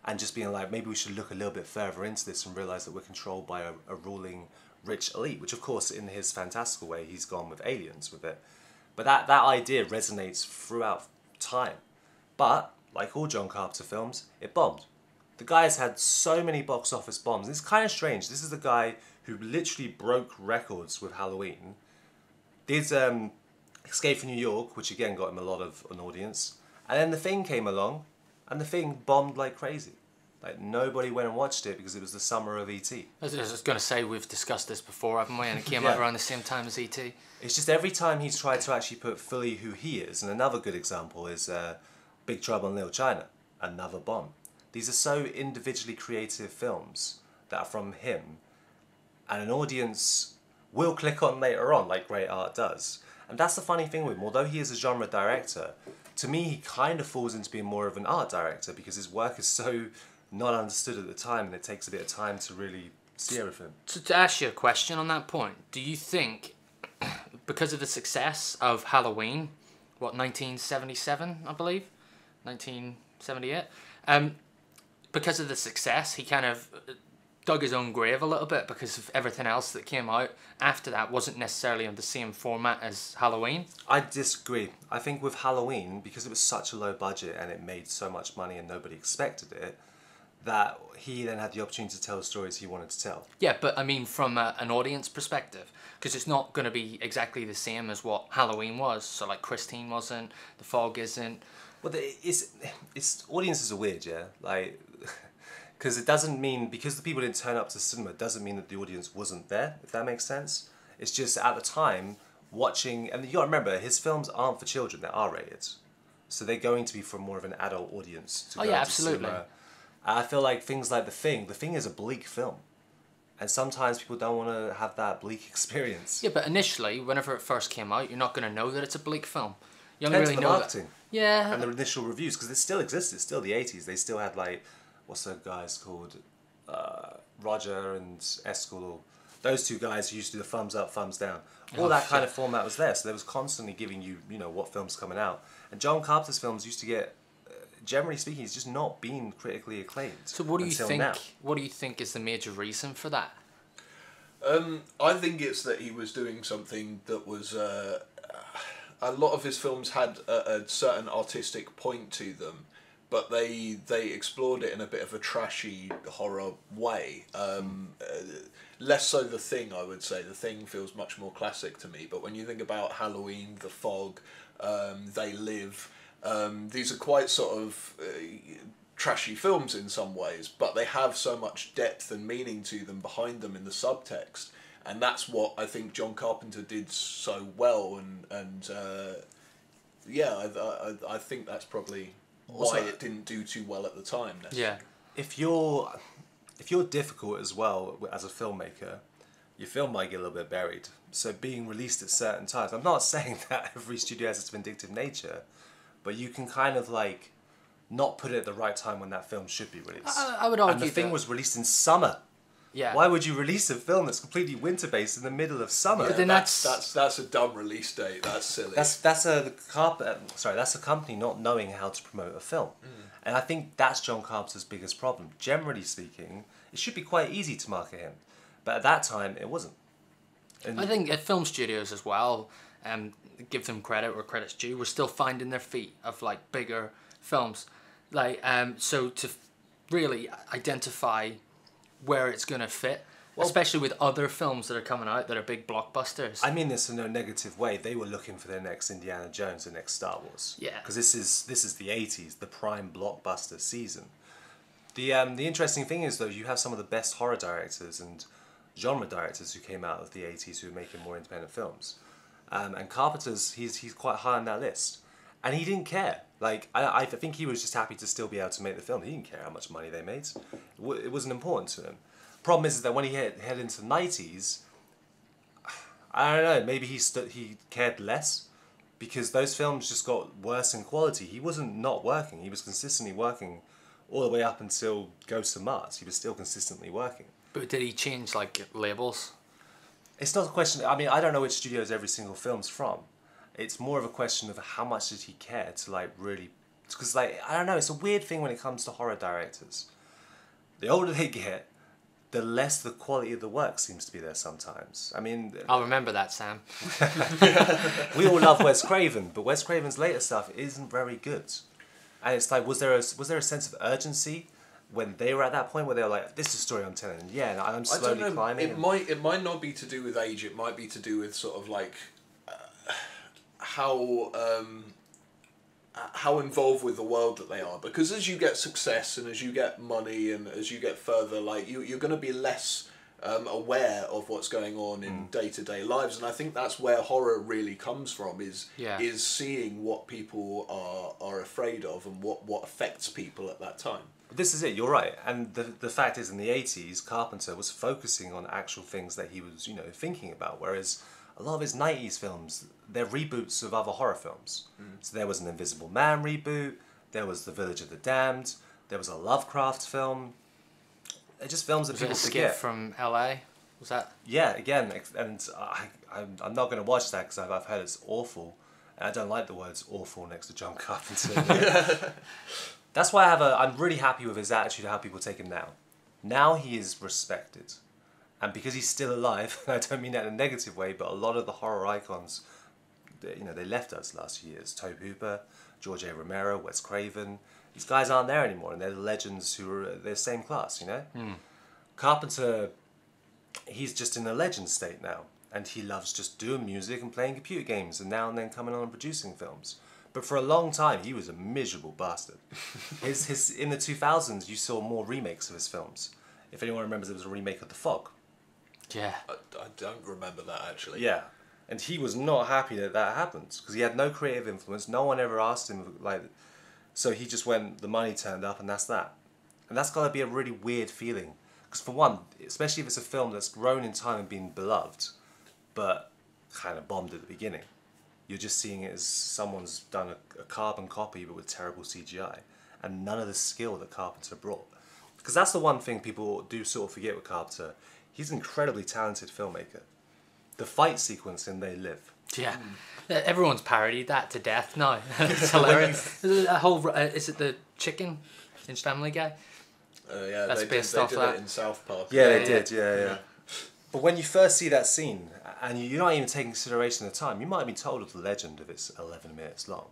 and just being like, maybe we should look a little bit further into this and realise that we're controlled by a, a ruling rich elite, which of course in his fantastical way he's gone with aliens with it. But that, that idea resonates throughout time. But, like all John Carpenter films, it bombed. The guy has had so many box office bombs. It's kind of strange. This is the guy who literally broke records with Halloween. There's um, Escape from New York, which again got him a lot of an audience. And then The Thing came along, and The Thing bombed like crazy. Like, nobody went and watched it because it was the summer of E T. I was just going to say, we've discussed this before, haven't we? And it came yeah. out around the same time as E T. It's just every time he's tried to actually put fully who he is, and another good example is uh, Big Trouble in Little China, another bomb. These are so individually creative films that are from him, and an audience will click on later on, like great art does. And that's the funny thing with him. Although he is a genre director, to me he kind of falls into being more of an art director because his work is so not understood at the time, and it takes a bit of time to really see everything. So to ask you a question on that point, do you think, because of the success of Halloween, what, nineteen seventy-seven, I believe? nineteen seventy-eight? Um, because of the success, he kind of dug his own grave a little bit because of everything else that came out after that wasn't necessarily on the same format as Halloween? I disagree. I think with Halloween, because it was such a low budget and it made so much money and nobody expected it, that he then had the opportunity to tell the stories he wanted to tell. Yeah, but I mean from a, an audience perspective, because it's not going to be exactly the same as what Halloween was. So like Christine wasn't, The Fog isn't. Well, it's, it's audiences are weird, yeah? Like, because it doesn't mean, because the people didn't turn up to cinema, it doesn't mean that the audience wasn't there, if that makes sense. It's just at the time, watching, and you gotta remember, his films aren't for children, they're R rated. So they're going to be for more of an adult audience to go to cinema. Oh yeah, absolutely. I feel like things like The Thing, The Thing is a bleak film. And sometimes people don't want to have that bleak experience. Yeah, but initially, whenever it first came out, you're not going to know that it's a bleak film. You don't really know marketing. That. Yeah. And the initial reviews, because it still exists, it's still the eighties. They still had like, what's that guy's called? Uh, Roger and Eskel. Those two guys who used to do the thumbs up, thumbs down. All oh, that shit. Kind of format was there. So they was constantly giving you, you know, what film's coming out. And John Carpenter's films used to get, generally speaking, he's just not been critically acclaimed. So what do you think? Now. What do you think is the major reason for that? Um, I think it's that he was doing something that was uh, a lot of his films had a, a certain artistic point to them, but they they explored it in a bit of a trashy horror way. Um, mm. uh, less so The Thing, I would say. The Thing feels much more classic to me. But when you think about Halloween, The Fog, um, They Live. Um, these are quite sort of uh, trashy films in some ways, but they have so much depth and meaning to them behind them in the subtext, and that's what I think John Carpenter did so well. And and uh, yeah, I, I I think that's probably also, why it didn't do too well at the time. Yeah, if you're if you're difficult as well as a filmmaker, your film might get a little bit buried. So being released at certain times, I'm not saying that every studio has its vindictive nature. But you can kind of like not put it at the right time when that film should be released. I, I would argue and The Thing that was released in summer. Yeah. Why would you release a film that's completely winter based in the middle of summer? Yeah, but then that's, that's that's that's a dumb release date. That's silly. That's that's a Carpenter. Sorry, that's a company not knowing how to promote a film. Mm. And I think that's John Carpenter's biggest problem. Generally speaking, it should be quite easy to market him, but at that time it wasn't. And I think at film studios as well. Um, give them credit where credit's due. We're still finding their feet of like bigger films, like um. So to really identify where it's gonna fit, well, especially with other films that are coming out that are big blockbusters. I mean this in no negative way. They were looking for their next Indiana Jones, their next Star Wars. Yeah. Because this is this is the eighties, the prime blockbuster season. The um the interesting thing is though, you have some of the best horror directors and genre directors who came out of the eighties who were making more independent films. Um, and Carpenter's, he's he's quite high on that list. And he didn't care. Like, I, I think he was just happy to still be able to make the film. He didn't care how much money they made. It wasn't important to him. Problem is that when he head, head into the nineties, I don't know, maybe he, he cared less because those films just got worse in quality. He wasn't not working. He was consistently working all the way up until Ghosts of Mars. He was still consistently working. But did he change, like, labels? It's not a question, I mean, I don't know which studios every single film's from. It's more of a question of how much did he care to like really It's because, like, I don't know, it's a weird thing when it comes to horror directors. The older they get, the less the quality of the work seems to be there sometimes. I mean... I'll remember that, Sam. We all love Wes Craven, but Wes Craven's later stuff isn't very good. And it's like, was there a, was there a sense of urgency when they were at that point where they were like, this is a story I'm telling, and yeah, and I'm slowly I don't know. climbing? It might, it might not be to do with age, it might be to do with sort of like uh, how... Um, how involved with the world that they are, because as you get success and as you get money and as you get further, like you, you're going to be less um, aware of what's going on in day-to-day lives, and I think that's where horror really comes from, is yeah. is seeing what people are are afraid of and what what affects people at that time. This is it. You're right, and the the fact is, in the eighties, Carpenter was focusing on actual things that he was you know thinking about, whereas a lot of his nineties films, they're reboots of other horror films. Mm. So there was an Invisible Man reboot, there was The Village of the Damned, there was a Lovecraft film. They're just films that was people forget. Escape from L A? Was that? Yeah, again, and I, I'm, I'm not going to watch that because I've, I've heard it's awful. And I don't like the words awful next to John Carpenter. That's why I have a, I'm really happy with his attitude, how people take him now. Now he is respected. And because he's still alive, and I don't mean that in a negative way, but a lot of the horror icons, they, you know, they left us last few years. Tobe Hooper, George A. Romero, Wes Craven. These guys aren't there anymore, and they're the legends who are the same class, you know? Mm. Carpenter, he's just in a legend state now, and he loves just doing music and playing computer games, and now and then coming on and producing films. But for a long time, he was a miserable bastard. his, his, in the two thousands, you saw more remakes of his films. If anyone remembers, there was a remake of The Fog. Yeah. I, I don't remember that, actually. Yeah. And he was not happy that that happened, because he had no creative influence. No one ever asked him, like... So he just went, the money turned up, and that's that. And that's got to be a really weird feeling. Because for one, especially if it's a film that's grown in time and been beloved, but kind of bombed at the beginning. You're just seeing it as someone's done a, a carbon copy, but with terrible C G I. And none of the skill that Carpenter brought. Because that's the one thing people do sort of forget with Carpenter. He's an incredibly talented filmmaker. The fight sequence in They Live. Yeah. Mm. Everyone's parodied that to death. No, it's hilarious. A whole, uh, is it the chicken in Family Guy? Oh, uh, yeah. That's they based did, off they did that. It in Southpaw. Yeah, yeah, they yeah. did. Yeah, yeah, yeah. But when you first see that scene, and you're not even taking consideration of the time, you might be told of the legend if it's eleven minutes long.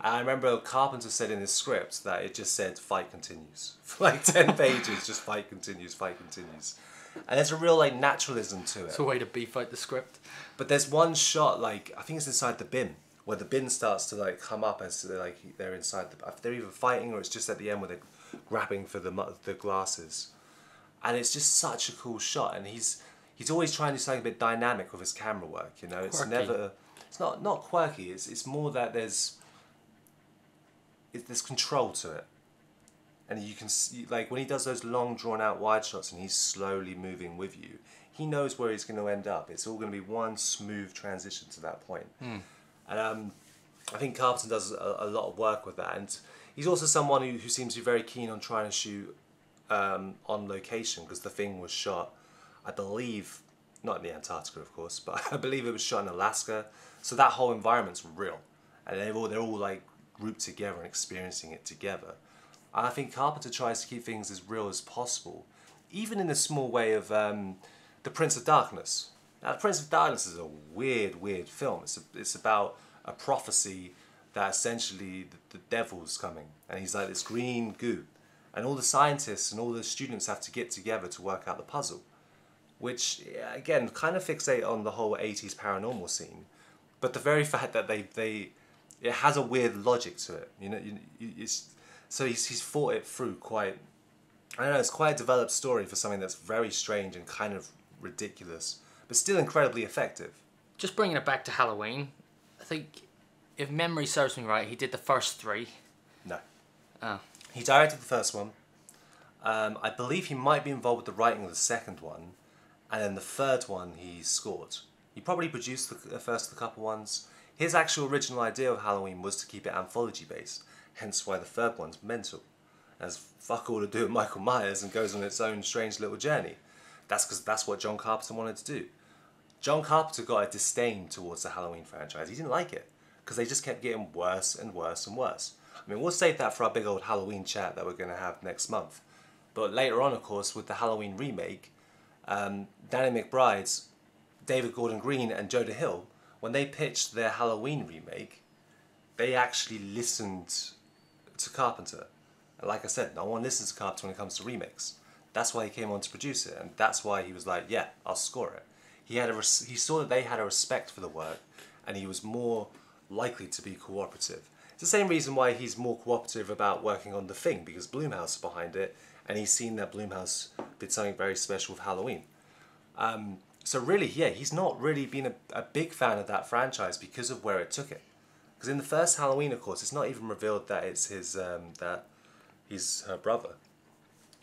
I remember Carpenter said in his script that it just said, fight continues. For like ten pages, just fight continues, fight continues. And there's a real like naturalism to it. It's a way to beef out the script. But there's one shot, like I think it's inside the bin, where the bin starts to like come up as they're like they're inside the. They're either fighting or it's just at the end where they're grabbing for the the glasses, and it's just such a cool shot. And he's he's always trying to do something a bit dynamic with his camera work. You know, it's quirky. never. It's not not quirky. It's it's more that there's. It, there's control to it. And you can see, like, when he does those long, drawn-out wide shots and he's slowly moving with you, he knows where he's going to end up. It's all going to be one smooth transition to that point. Mm. And um, I think Carpenter does a, a lot of work with that. And he's also someone who, who seems to be very keen on trying to shoot um, on location, because The Thing was shot, I believe, not in the Antarctica, of course, but I believe it was shot in Alaska. So that whole environment's real. And they're all, they're all like, grouped together and experiencing it together. I think Carpenter tries to keep things as real as possible, even in the small way of um, The Prince of Darkness. Now, The Prince of Darkness is a weird, weird film. It's, a, it's about a prophecy that essentially the, the devil's coming, and he's like this green goo. And all the scientists and all the students have to get together to work out the puzzle, which, again, kind of fixate on the whole eighties paranormal scene. But the very fact that they, they it has a weird logic to it. You know, you, it's... So he's, he's thought it through quite, I don't know, it's quite a developed story for something that's very strange and kind of ridiculous, but still incredibly effective. Just bringing it back to Halloween, I think, if memory serves me right, he did the first three. No. Oh. He directed the first one. Um, I believe he might be involved with the writing of the second one, and then the third one he scored. He probably produced the, the first couple ones. His actual original idea of Halloween was to keep it anthology-based. Hence why the third one's mental. It has fuck all to do with Michael Myers and goes on its own strange little journey. That's because that's what John Carpenter wanted to do. John Carpenter got a disdain towards the Halloween franchise. He didn't like it because they just kept getting worse and worse and worse. I mean, we'll save that for our big old Halloween chat that we're going to have next month. But later on, of course, with the Halloween remake, um, Danny McBride's David Gordon Green and Jonah Hill, when they pitched their Halloween remake, they actually listened to Carpenter. And like I said, no one listens to Carpenter when it comes to remakes. That's why he came on to produce it, and that's why he was like, yeah, I'll score it. He, had a res he saw that they had a respect for the work, and he was more likely to be cooperative. It's the same reason why he's more cooperative about working on The Thing, because Blumhouse is behind it, and he's seen that Blumhouse did something very special with Halloween. Um, so really, yeah, he's not really been a, a big fan of that franchise because of where it took it. Because in the first Halloween, of course, it's not even revealed that it's his, um, that he's her brother.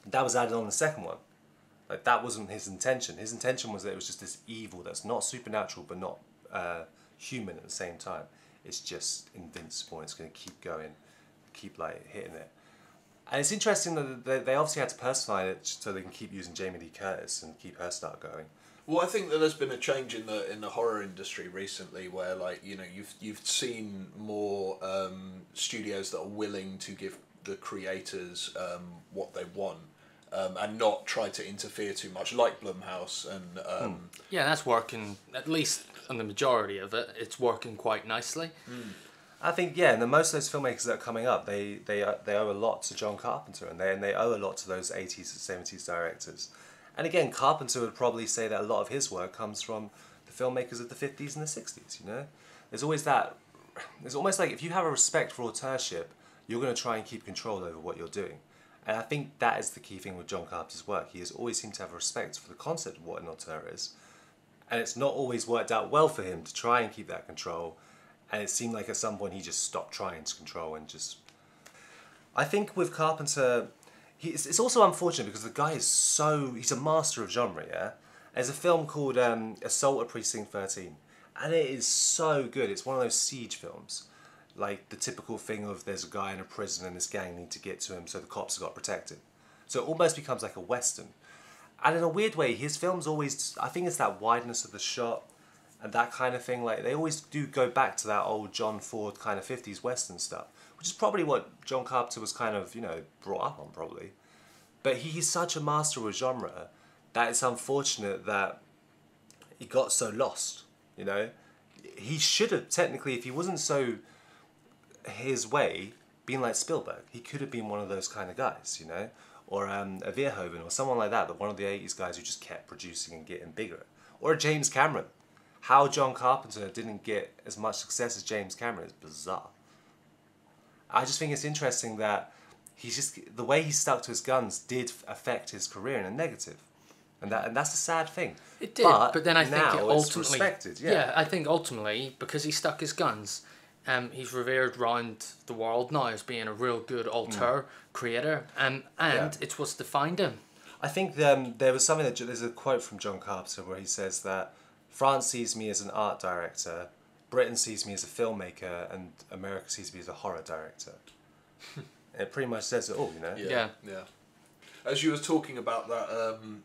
That was added on the second one. Like, that wasn't his intention. His intention was that it was just this evil that's not supernatural but not uh, human at the same time. It's just invincible and it's going to keep going, keep like hitting it. And it's interesting that they obviously had to personalize it so they can keep using Jamie Lee Curtis and keep her style going. Well, I think that there's been a change in the in the horror industry recently, where like you know you've you've seen more um, studios that are willing to give the creators um, what they want. Um, and not try to interfere too much, like Blumhouse. And um, yeah, that's working, at least on the majority of it, it's working quite nicely. Mm. I think, yeah, and the, most of those filmmakers that are coming up, they they, uh, they owe a lot to John Carpenter, and they, and they owe a lot to those eighties and seventies directors. And again, Carpenter would probably say that a lot of his work comes from the filmmakers of the fifties and the sixties, you know? There's always that, it's almost like if you have a respect for authorship, you're going to try and keep control over what you're doing. And I think that is the key thing with John Carpenter's work. He has always seemed to have a respect for the concept of what an auteur is. And it's not always worked out well for him to try and keep that control. And it seemed like at some point he just stopped trying to control and just... I think with Carpenter, he, it's, it's also unfortunate because the guy is so... He's a master of genre, yeah? There's a film called um, Assault at Precinct thirteen. And it is so good. It's one of those siege films. Like the typical thing of there's a guy in a prison and this gang need to get to him, so the cops have got to protect him. So it almost becomes like a Western. And in a weird way, his films always, I think it's that wideness of the shot and that kind of thing. Like, they always do go back to that old John Ford kind of fifties Western stuff, which is probably what John Carpenter was kind of, you know, brought up on probably. But he, he's such a master of genre that it's unfortunate that he got so lost, you know. He should have, technically, if he wasn't so... his way, being like Spielberg, he could have been one of those kind of guys, you know, or um, a Verhoeven or someone like that, but one of the eighties guys who just kept producing and getting bigger, or a James Cameron. How John Carpenter didn't get as much success as James Cameron is bizarre. I just think it's interesting that he's just the way he stuck to his guns did affect his career in a negative, and that and that's a sad thing. It did, but, but then I think it ultimately, yeah. yeah, I think ultimately because he stuck his guns. Um, he's revered round the world now as being a real good auteur, mm. creator, um, and yeah. it's what's defined him. I think um, there was something, that, there's a quote from John Carpenter where he says that France sees me as an art director, Britain sees me as a filmmaker, and America sees me as a horror director. It pretty much says it all, you know? Yeah. Yeah. yeah. As you were talking about that... Um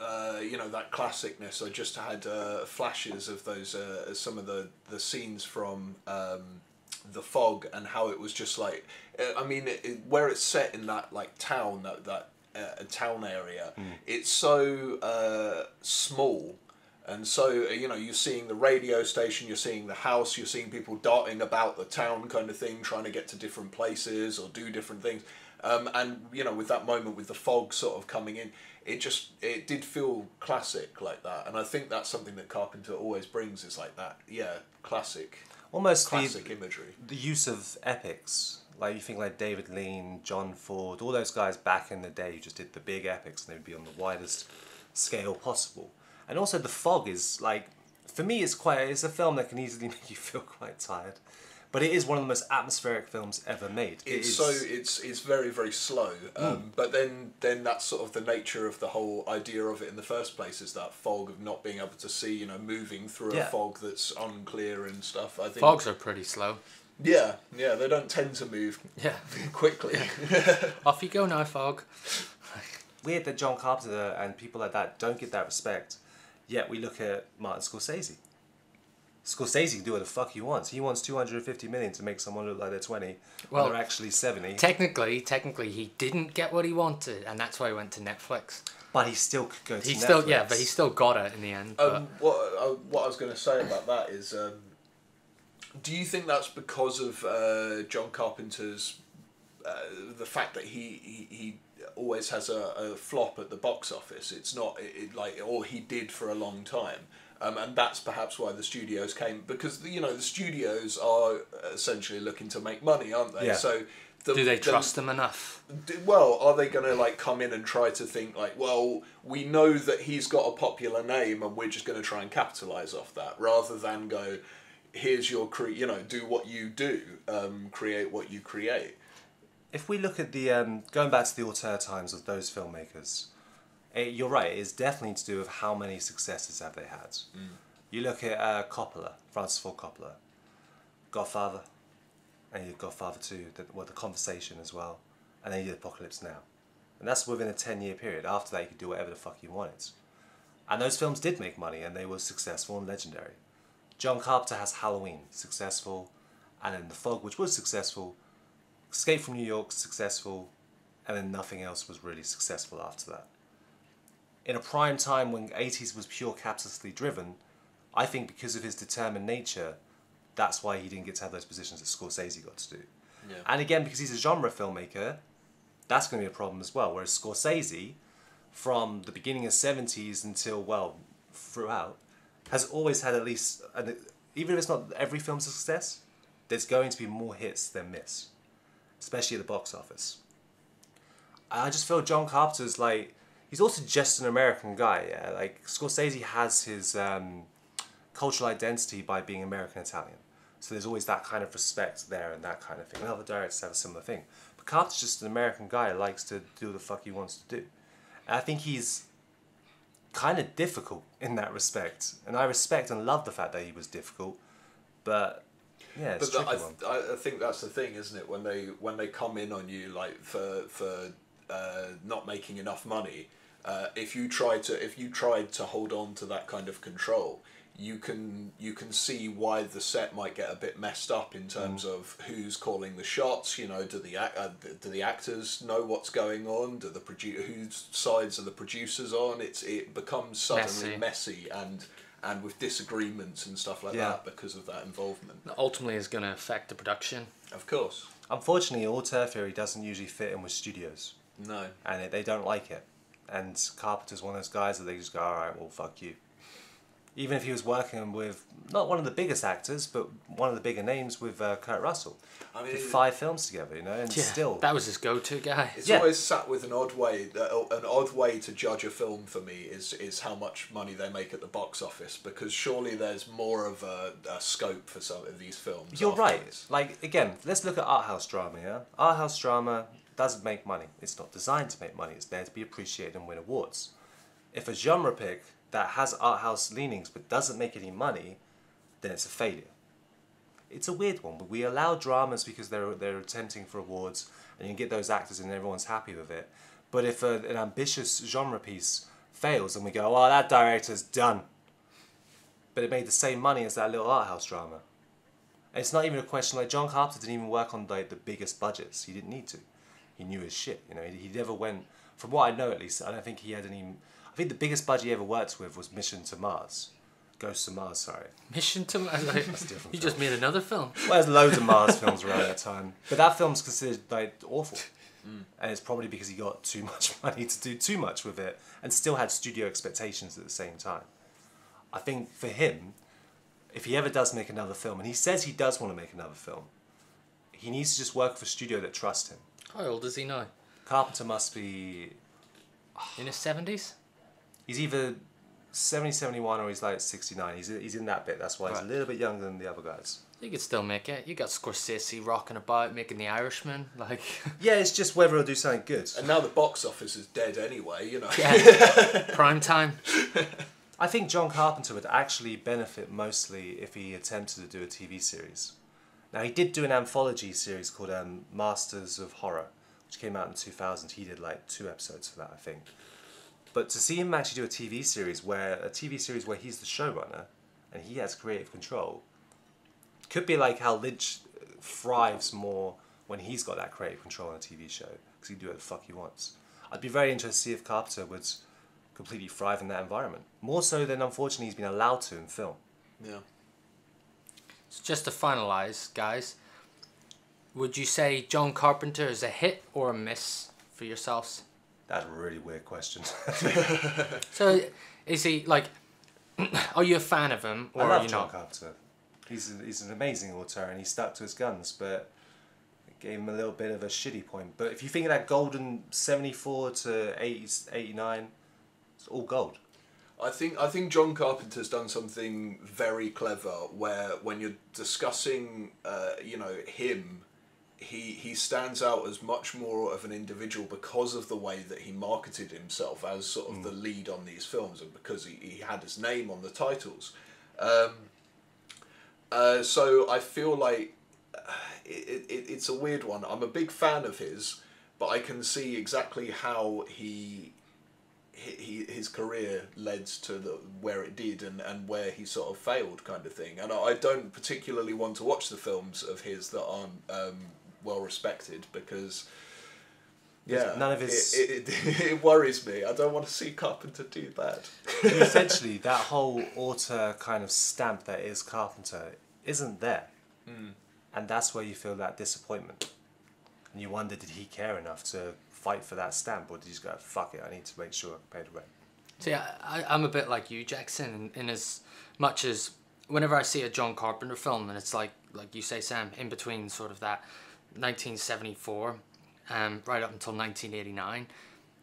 Uh, you know, that classicness, I just had uh, flashes of those uh, some of the the scenes from um, The Fog, and how it was just like, I mean it, it, where it's set in that like town, that, that uh, town area, mm. it's so uh, small, and so you know you're seeing the radio station, you're seeing the house, you're seeing people darting about the town kind of thing, trying to get to different places or do different things. Um, and, you know, with that moment with the fog sort of coming in, it just, it did feel classic like that. And I think that's something that Carpenter always brings, is like that, yeah, classic. Almost classic the, imagery. The use of epics. Like, you think like David Lean, John Ford, all those guys back in the day who just did the big epics, and they'd be on the widest scale possible. And also The Fog is, like, for me, it's quite, it's a film that can easily make you feel quite tired. But it is one of the most atmospheric films ever made. It it's is. so it's it's very very slow, um, mm. but then then that's sort of the nature of the whole idea of it in the first place, is that fog of not being able to see, you know, moving through yeah. a fog that's unclear and stuff. I think fogs are pretty slow. Yeah, yeah, they don't tend to move. Yeah, quickly. Yeah. Off you go now, fog. Weird that John Carpenter and people like that don't get that respect. Yet we look at Martin Scorsese. Scorsese can do what the fuck he wants. He wants two hundred fifty million dollars to make someone look like they're twenty, well, they're actually seventy. Technically, technically, he didn't get what he wanted, and that's why he went to Netflix. But he still could go to he Netflix. Still, yeah, but he still got it in the end. Um, what, uh, what I was going to say about that is, um, do you think that's because of uh, John Carpenter's, uh, the fact that he, he, he always has a, a flop at the box office? It's not it, it, like, or he did for a long time. Um, and that's perhaps why the studios came, because the, you know the studios are essentially looking to make money, aren't they? Yeah. So the, do they trust the, them enough? Do, well, are they going to like come in and try to think like, well, we know that he's got a popular name, and we're just going to try and capitalize off that, rather than go, here's your cre you know, do what you do, um, create what you create. If we look at the um, going back to the auteur times of those filmmakers. It, you're right, it's definitely to do with how many successes have they had. Mm. You look at uh, Coppola, Francis Ford Coppola, Godfather, and you did Godfather two, the, well, the Conversation as well, and then you did Apocalypse Now. And that's within a ten year period. After that, you could do whatever the fuck you wanted. And those films did make money, and they were successful and legendary. John Carpenter has Halloween, successful, and then The Fog, which was successful, Escape from New York, successful, and then nothing else was really successful after that. In a prime time when eighties was pure capitalistically driven, I think because of his determined nature, that's why he didn't get to have those positions that Scorsese got to do. Yeah. And again, because he's a genre filmmaker, that's going to be a problem as well. Whereas Scorsese, from the beginning of seventies until, well, throughout, has always had at least, an, even if it's not every film's a success, there's going to be more hits than miss, especially at the box office. I just feel John Carpenter's like, he's also just an American guy, yeah? Like, Scorsese has his um, cultural identity by being American-Italian. So there's always that kind of respect there and that kind of thing. And other directors have a similar thing. But Carpenter's just an American guy who likes to do the fuck he wants to do. And I think he's kind of difficult in that respect. And I respect and love the fact that he was difficult, but... Yeah, it's but a tricky the, I, one. I think that's the thing, isn't it? When they, when they come in on you, like, for, for uh, not making enough money... Uh, if you try to, if you tried to hold on to that kind of control, you can you can see why the set might get a bit messed up in terms mm. of who's calling the shots. You know, do the uh, do the actors know what's going on? Do the produ whose sides are the producers on? It's it becomes suddenly messy, messy and and with disagreements and stuff like yeah. that because of that involvement. Ultimately, is going to affect the production. Of course. Unfortunately, auteur theory doesn't usually fit in with studios. No, and it, they don't like it. And Carpenter's one of those guys that they just go, alright, well, fuck you. Even if he was working with, not one of the biggest actors, but one of the bigger names with uh, Kurt Russell. I mean, did five films together, you know, and yeah, still... that was his go-to guy. It's yeah. always sat with an odd way, an odd way to judge a film for me is, is how much money they make at the box office, because surely there's more of a, a scope for some of these films. You're afterwards. Right. Like, again, let's look at art house drama, yeah? Art house drama... doesn't make money. It's not designed to make money. It's there to be appreciated and win awards. If a genre pick that has art house leanings but doesn't make any money, then it's a failure. It's a weird one, but we allow dramas because they're they're attempting for awards, and you get those actors and everyone's happy with it. But if a, an ambitious genre piece fails, and we go, "Oh, that director's done," but it made the same money as that little art house drama. And it's not even a question. Like, John Carpenter didn't even work on like the biggest budgets. He didn't need to. He knew his shit, you know, he, he never went, from what I know at least, I don't think he had any, I think the biggest budget he ever worked with was Mission to Mars. Ghost to Mars, sorry. Mission to Mars? Like, that's a different film. You just made another film. Well, there's loads of Mars films around that time. But that film's considered, like, awful. Mm. And it's probably because he got too much money to do too much with it, and still had studio expectations at the same time. I think for him, if he ever does make another film, and he says he does want to make another film, he needs to just work for a studio that trusts him. How old is he now? Carpenter must be... in his seventies? He's either seventy, seventy-one, or he's like sixty-nine. He's, he's in that bit, that's why right. he's a little bit younger than the other guys. He could still make it. You got Scorsese rocking about, making The Irishman. Like. Yeah, it's just whether he'll do something good. And now the box office is dead anyway, you know. Yeah, prime time. I think John Carpenter would actually benefit mostly if he attempted to do a T V series. Now, he did do an anthology series called um, Masters of Horror, which came out in two thousand. He did like two episodes for that, I think. But to see him actually do a T V series where a T V series where he's the showrunner, and he has creative control. Could be like how Lynch thrives more when he's got that creative control on a T V show, because he can do what the fuck he wants. I'd be very interested to see if Carpenter would completely thrive in that environment, more so than unfortunately he's been allowed to in film. Yeah. So just to finalize, guys, would you say John Carpenter is a hit or a miss for yourselves? That's a really weird question. So, is he like? Are you a fan of him? Or I love are you John not? Carpenter. He's a, he's an amazing auteur, and he stuck to his guns, but it gave him a little bit of a shitty point. But if you think of that golden seventy-four to eighty, eighty-nine, it's all gold. I think I think John Carpenter's done something very clever, where when you're discussing, uh, you know, him. He, he stands out as much more of an individual because of the way that he marketed himself as sort of mm. the lead on these films, and because he, he had his name on the titles. Um, uh, so I feel like it, it, it's a weird one. I'm a big fan of his, but I can see exactly how he, he his career led to the, where it did and, and where he sort of failed kind of thing. And I, I don't particularly want to watch the films of his that aren't... Um, well respected, because yeah, none of his it, it, it worries me. I don't want to see Carpenter do that. Essentially, that whole auteur kind of stamp that is Carpenter isn't there, mm. and that's where you feel that disappointment, and you wonder, did he care enough to fight for that stamp, or did he just go, fuck it, I need to make sure I paid rent? See, I, I, I'm a bit like you, Jackson, in, in as much as whenever I see a John Carpenter film, and it's like like you say, Sam, in between sort of that nineteen seventy-four, um, right up until nineteen eighty-nine,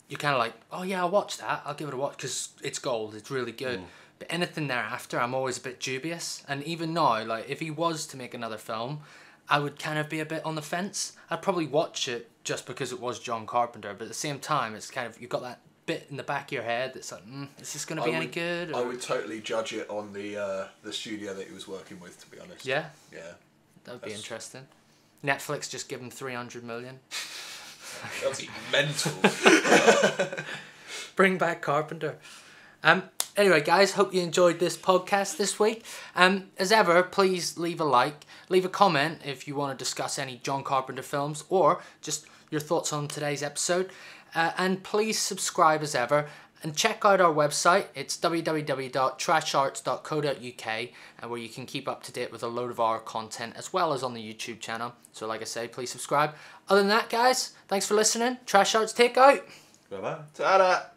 you're kind of like, oh yeah, I'll watch that, I'll give it a watch, because it's gold, it's really good. Mm. But anything thereafter, I'm always a bit dubious. And even now, like, if he was to make another film, I would kind of be a bit on the fence. I'd probably watch it just because it was John Carpenter, but at the same time, it's kind of, you've got that bit in the back of your head that's like, mm, is this going to be would, any good? Or? I would totally judge it on the, uh, the studio that he was working with, to be honest. Yeah? Yeah. That would that's... be interesting. Netflix just give him three hundred million. That's mental. Bring back Carpenter. Um. Anyway, guys, hope you enjoyed this podcast this week. Um. As ever, please leave a like, leave a comment if you want to discuss any John Carpenter films or just your thoughts on today's episode. Uh, and please subscribe as ever and check out our website. It's w w w dot trash arts dot co dot u k, and where you can keep up to date with a load of our content as well as on the YouTube channel. So like I say, please subscribe. Other than that, guys, thanks for listening. Trash Arts Takeout. Bye-bye. Ta-da.